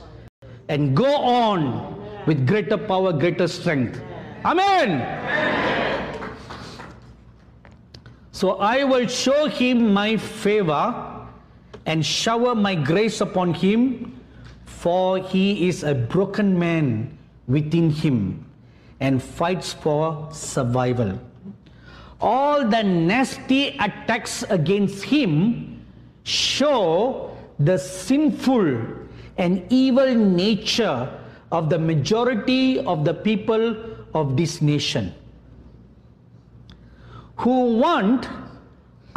and go on with greater power, greater strength. Amen. Amen. So I will show him my favor and shower my grace upon him, for he is a broken man within him and fights for survival. All the nasty attacks against him show the sinful and evil nature of the majority of the people of this nation, who want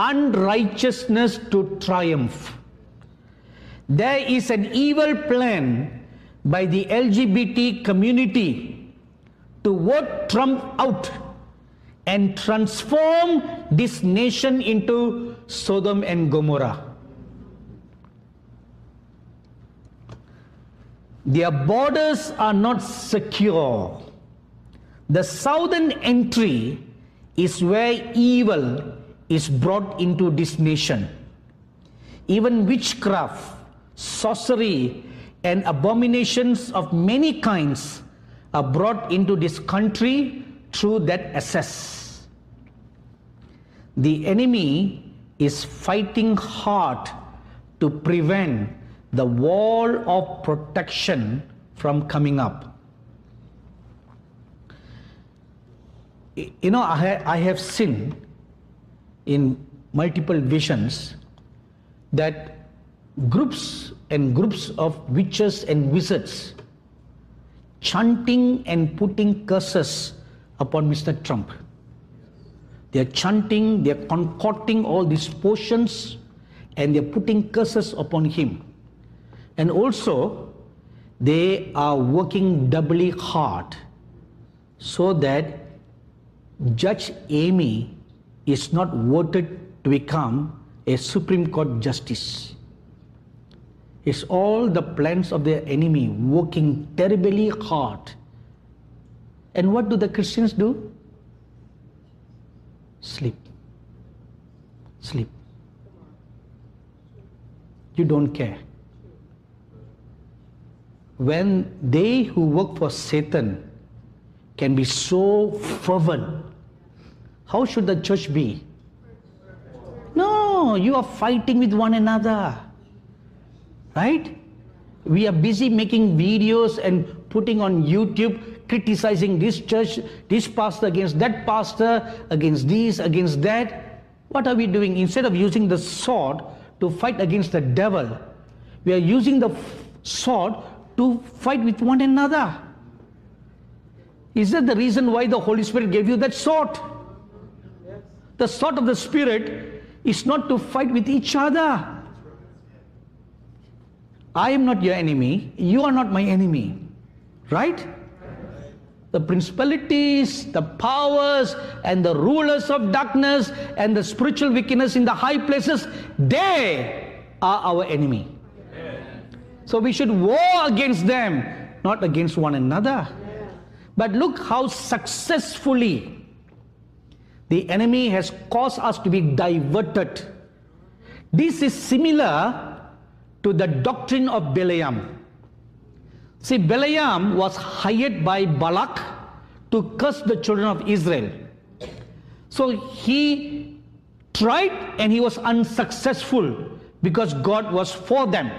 unrighteousness to triumph. There is an evil plan by the LGBT community to vote Trump out and transform this nation into Sodom and Gomorrah. Their borders are not secure. The southern entry is where evil is brought into this nation. Even witchcraft, sorcery, and abominations of many kinds are brought into this country through that access. The enemy is fighting hard to prevent the wall of protection from coming up. You know, I have seen in multiple visions that groups and groups of witches and wizards chanting and putting curses upon Mr. Trump. They are chanting, they are concocting all these potions, and they are putting curses upon him. And also, they are working doubly hard so that Judge Amy is not voted to become a Supreme Court justice. It's all the plans of the enemy working terribly hard. And what do the Christians do? Sleep. Sleep. you don't care. When they who work for Satan can be so fervent, how should the church be? No, you are fighting with one another, right? We are busy making videos and putting on YouTube, criticizing this church, this pastor against that pastor, against this, against that. What are we doing? Instead of using the sword to fight against the devil, we are using the sword to fight with one another. Is that the reason why the Holy Spirit gave you that sword? Yes. The sword of the Spirit is not to fight with each other. I am not your enemy, you are not my enemy, right? The principalities, the powers, and the rulers of darkness, and the spiritual wickedness in the high places, they are our enemy. So we should war against them, not against one another. Yeah. But look how successfully the enemy has caused us to be diverted. This is similar to the doctrine of Balaam. See, Balaam was hired by Balak to curse the children of Israel. So he tried and he was unsuccessful because God was for them.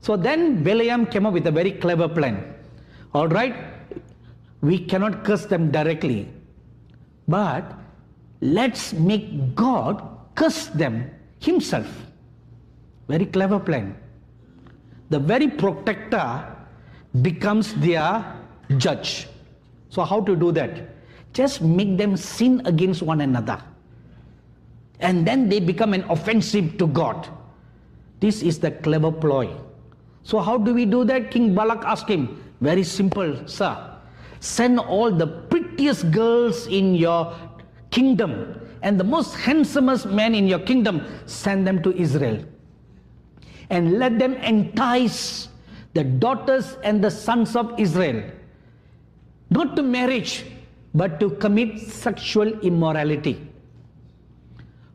So then Balaam came up with a very clever plan. All right, we cannot curse them directly, but let's make God curse them himself. Very clever plan. The very protector becomes their judge. So how to do that? Just make them sin against one another, and then they become an offensive to God. This is the clever ploy. So how do we do that? King Balak asked him, very simple, sir. Send all the prettiest girls in your kingdom and the most handsomest men in your kingdom, send them to Israel. And let them entice the daughters and the sons of Israel, not to marriage, but to commit sexual immorality.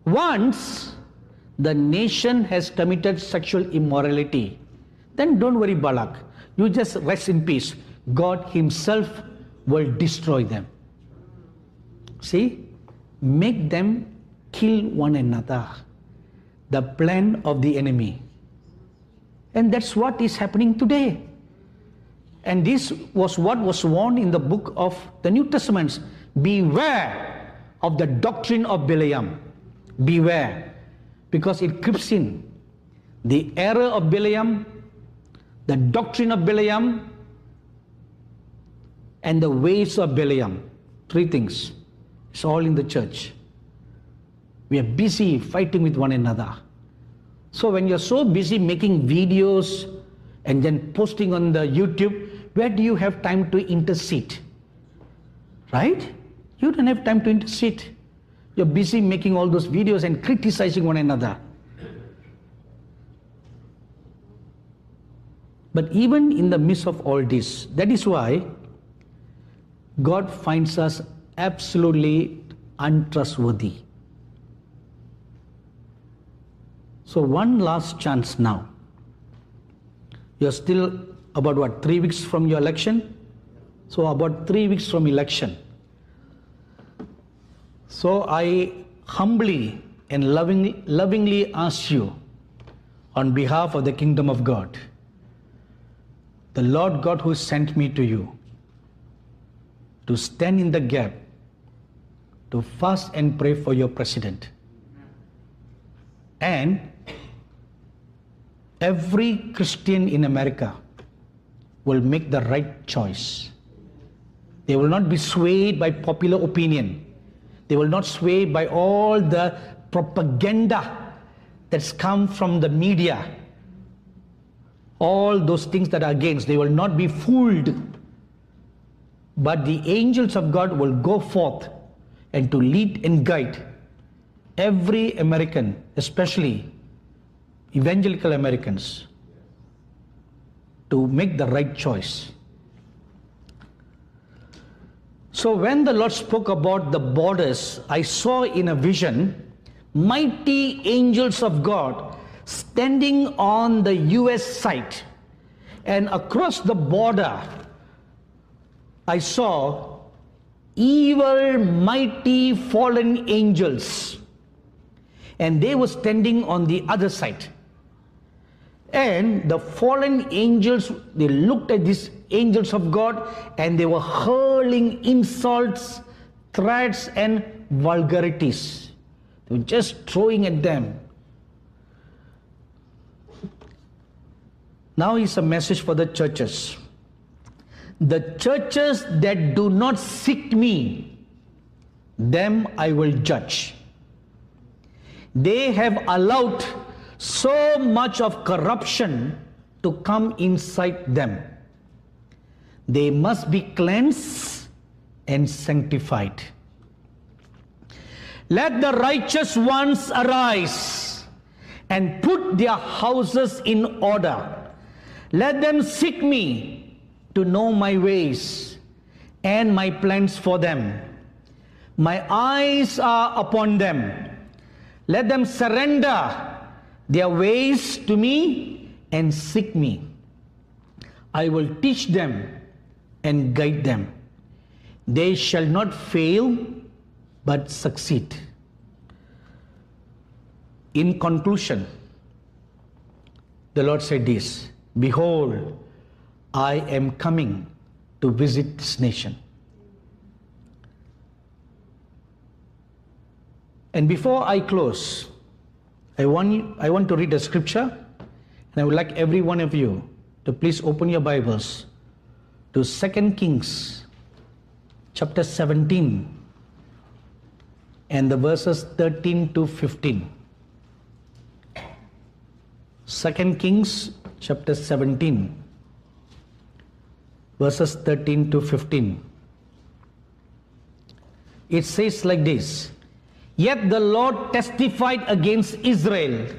Once the nation has committed sexual immorality, then don't worry, Balak. You just rest in peace. God himself will destroy them. See, make them kill one another. The plan of the enemy. And that's what is happening today. And this was what was warned in the book of the New Testament. Beware of the doctrine of Balaam. Beware. Because it creeps in. The error of Balaam, the doctrine of Balaam, and the ways of Balaam. Three things. It's all in the church. We are busy fighting with one another. So when you're so busy making videos and then posting on the YouTube, where do you have time to intercede? Right? You don't have time to intercede. You're busy making all those videos and criticizing one another. But even in the midst of all this, that is why God finds us absolutely untrustworthy. So one last chance now. You're still about what, 3 weeks from your election? So about 3 weeks from election. So I humbly and lovingly ask you on behalf of the kingdom of God, the Lord God who sent me to you, to stand in the gap, to fast and pray for your president. And every Christian in America will make the right choice. They will not be swayed by popular opinion. They will not sway by all the propaganda that's come from the media. All those things that are against, they will not be fooled. But the angels of God will go forth and to lead and guide every American, especially evangelical Americans, to make the right choice. So when the Lord spoke about the borders, I saw in a vision mighty angels of God standing on the US side, and across the border I saw evil, mighty, fallen angels, and they were standing on the other side. And the fallen angels, they looked at these angels of God, and they were hurling insults, threats, and vulgarities. They were just throwing at them. Now is a message for the churches. The churches that do not seek me, them I will judge. They have allowed so much of corruption to come inside them. They must be cleansed and sanctified. Let the righteous ones arise and put their houses in order. Let them seek me to know my ways and my plans for them. My eyes are upon them. Let them surrender their ways to me and seek me. I will teach them and guide them. They shall not fail but succeed. In conclusion, the Lord said this: behold, I am coming to visit this nation. And before I close, I want to read a scripture, and I would like every one of you to please open your Bibles to 2 Kings chapter 17 and the verses 13 to 15. 2 Kings chapter 17 verses 13 to 15. It says like this: Yet the Lord testified against Israel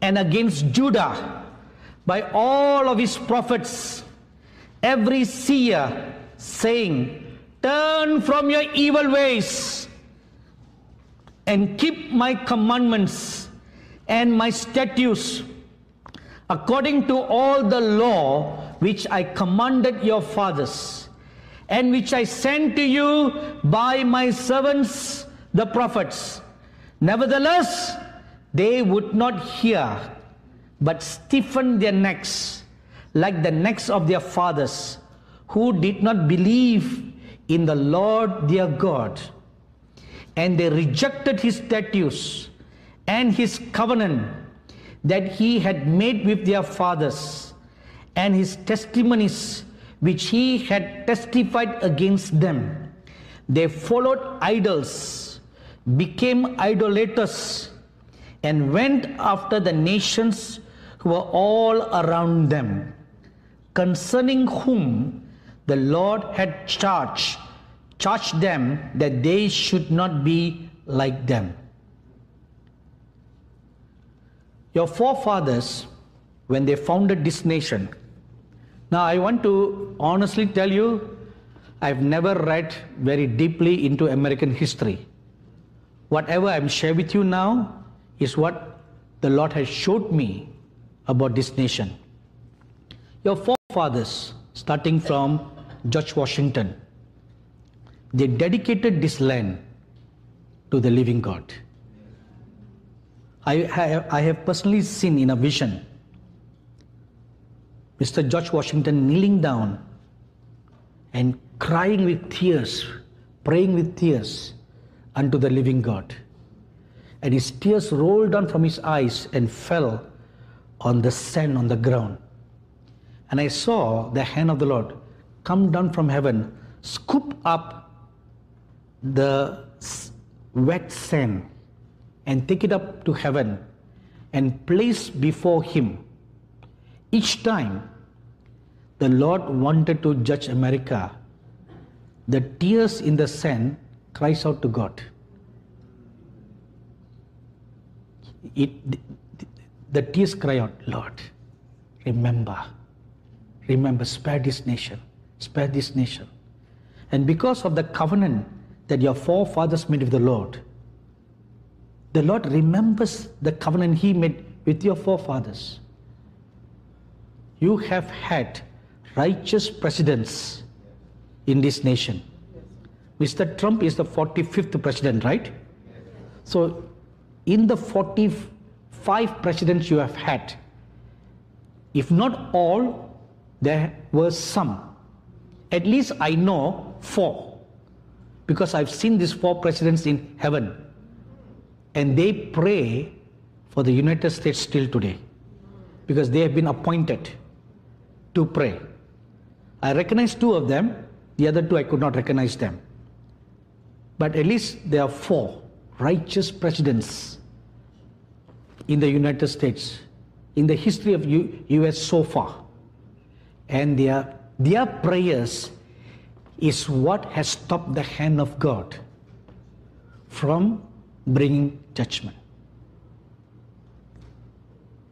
and against Judah by all of his prophets, every seer, saying, turn from your evil ways and keep my commandments and my statutes, according to all the law which I commanded your fathers, and which I sent to you by my servants the prophets. Nevertheless, they would not hear, but stiffened their necks like the necks of their fathers, who did not believe in the Lord their God. And they rejected his statutes and his covenant that he had made with their fathers, and his testimonies which he had testified against them. They followed idols, became idolaters, and went after the nations who were all around them, concerning whom the Lord had charged them that they should not be like them. Your forefathers, when they founded this nation, now I want to honestly tell you, I've never read very deeply into American history. Whatever I'm sharing with you now is what the Lord has showed me about this nation. Your forefathers, starting from George Washington, they dedicated this land to the living God. I have personally seen in a vision Mr. George Washington kneeling down and crying with tears, praying with tears unto the living God, and his tears rolled down from his eyes and fell on the sand on the ground. And I saw the hand of the Lord come down from heaven, scoop up the wet sand and take it up to heaven and place before him. Each time the Lord wanted to judge America, the tears in the sand cries out to God. The tears cry out, Lord, remember, spare this nation. And because of the covenant that your forefathers made with the Lord remembers the covenant he made with your forefathers. You have had righteous presidents in this nation. Mr. Trump is the 45th president, right? So in the 45 presidents you have had, if not all, there were some. At least I know 4, because I've seen these 4 presidents in heaven, and they pray for the United States still today, because they have been appointed to pray. I recognize 2 of them, the other 2 I could not recognize them. But at least there are 4 righteous presidents in the United States, in the history of US so far. And their prayers is what has stopped the hand of God from bringing judgment.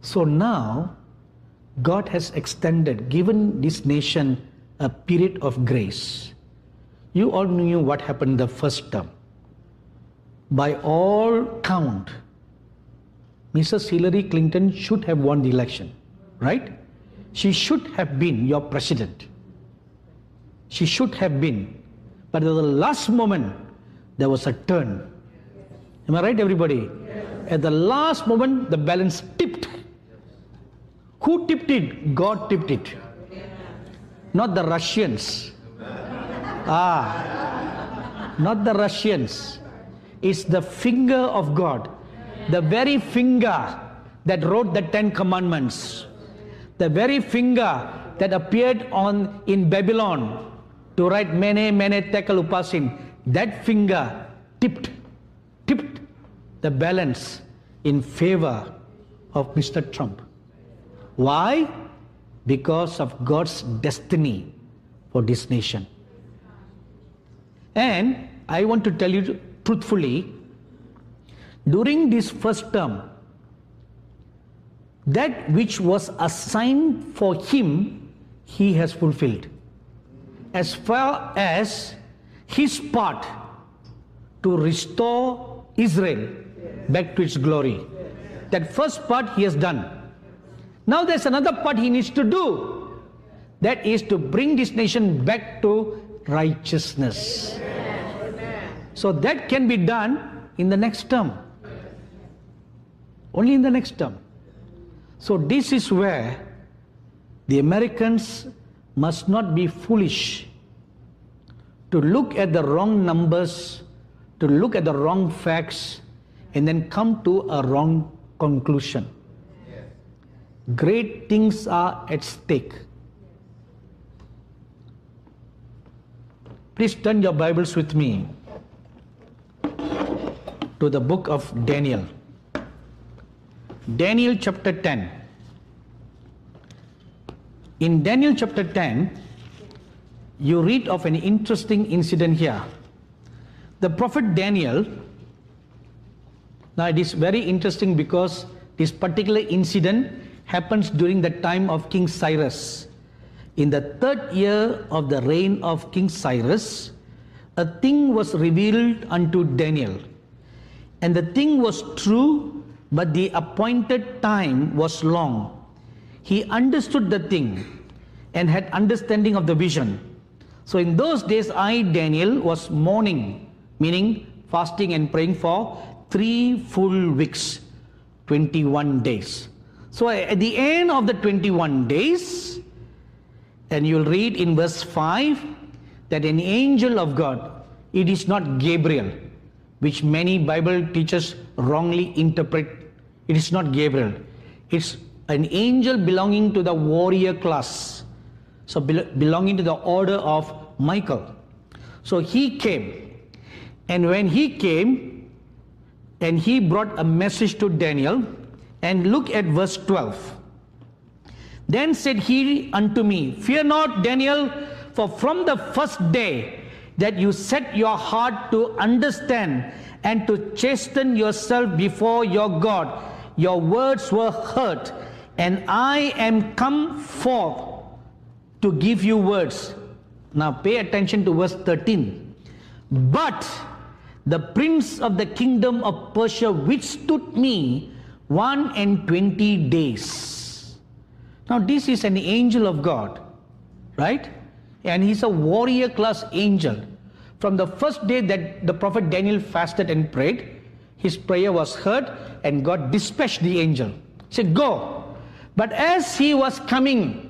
So now God has extended, given this nation a period of grace. You all knew what happened the first term. By all count, Mrs. Hillary Clinton should have won the election, right? She should have been your president. She should have been. But at the last moment, there was a turn. Am I right, everybody? Yes. At the last moment, the balance tipped. Who tipped it? God tipped it. Not the Russians. Not the Russians. It's the finger of God. The very finger that wrote the 10 commandments. The very finger that appeared in Babylon to write Mene, Mene, Tekel, Upasin. That finger tipped the balance in favor of Mr. Trump. Why? Because of God's destiny for this nation. And I want to tell you truthfully, during this first term, that which was assigned for him, he has fulfilled. As far as his part to restore Israel back to its glory. That first part he has done. Now there's another part he needs to do. That is to bring this nation back to righteousness. So that can be done in the next term. Only in the next term. So this is where the Americans must not be foolish to look at the wrong numbers, to look at the wrong facts, and then come to a wrong conclusion. Great things are at stake. Please turn your Bibles with me to the book of Daniel. Daniel chapter 10. In Daniel chapter 10, you read of an interesting incident here. The prophet Daniel, now it is very interesting because this particular incident happens during the time of King Cyrus. In the 3rd year of the reign of King Cyrus, a thing was revealed unto Daniel. And the thing was true, but the appointed time was long. He understood the thing and had understanding of the vision. So in those days, I, Daniel, was mourning, meaning fasting and praying for 3 full weeks, 21 days. So at the end of the 21 days, and you'll read in verse 5, that an angel of God, it is not Gabriel, which many Bible teachers wrongly interpret. It is not Gabriel. It's an angel belonging to the warrior class. So belonging to the order of Michael. So he came. And when he came, and he brought a message to Daniel. And look at verse 12. Then said he unto me, Fear not, Daniel, for from the first day that you set your heart to understand and to chasten yourself before your God, your words were heard, and I am come forth to give you words. Now pay attention to verse 13. But the prince of the kingdom of Persia withstood me 120 days. Now this is an angel of God, right? And he's a warrior class angel. From the first day that the prophet Daniel fasted and prayed, his prayer was heard and God dispatched the angel. He said, go. But as he was coming,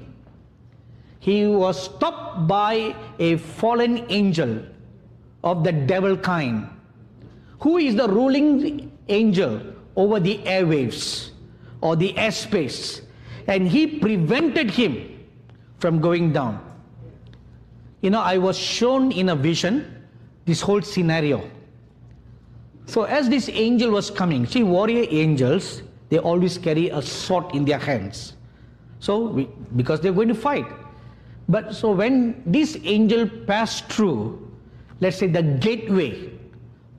he was stopped by a fallen angel of the devil kind, who is the ruling angel over the airwaves or the airspace, and he prevented him from going down. You know, I was shown in a vision this whole scenario. So as this angel was coming, see, warrior angels, they always carry a sword in their hands, because they're going to fight. But so when this angel passed through, let's say the gateway,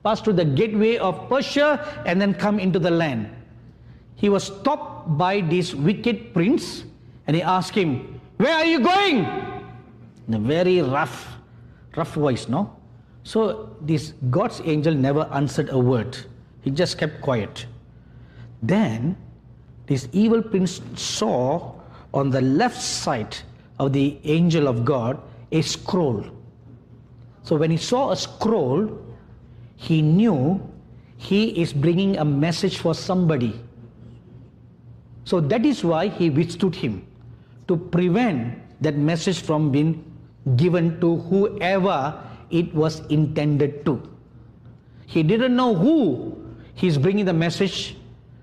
passed through the gateway of Persia and then come into the land, he was stopped by this wicked prince and he asked him, where are you going? In a very rough voice, no? So this God's angel never answered a word. He just kept quiet. Then this evil prince saw on the left side of the angel of God a scroll. So when he saw a scroll, he knew he is bringing a message for somebody. So that is why he withstood him, to prevent that message from being given to whoever it was intended to. He didn't know who he's bringing the message,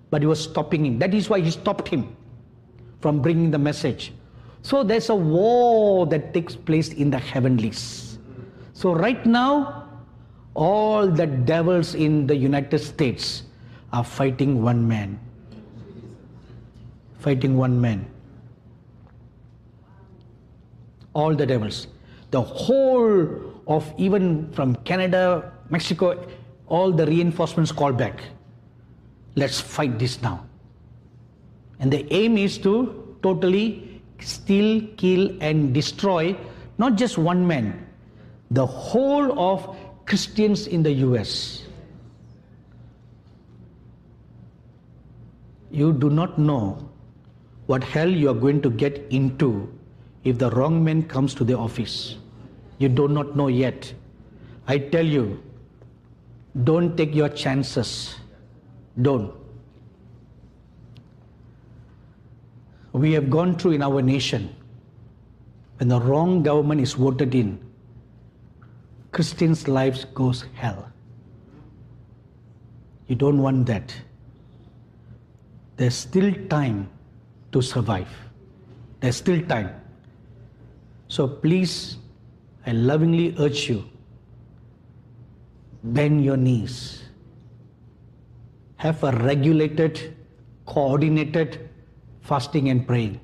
but he was stopping him. That is why he stopped him from bringing the message. So there's a war that takes place in the heavenlies. So right now, all the devils in the United States are fighting one man. Fighting one man. All the devils. The whole of, even from Canada, Mexico, all the reinforcements called back. Let's fight this now. And the aim is to totally steal, kill and destroy not just one man, the whole of Christians in the US. You do not know what hell you are going to get into if the wrong man comes to the office. You do not know yet. I tell you, don't take your chances. Don't. We have gone through in our nation, when the wrong government is voted in, Christians' lives goes hell. You don't want that. There's still time to survive. There's still time. So please, I lovingly urge you, bend your knees. Have a regulated, coordinated fasting and praying.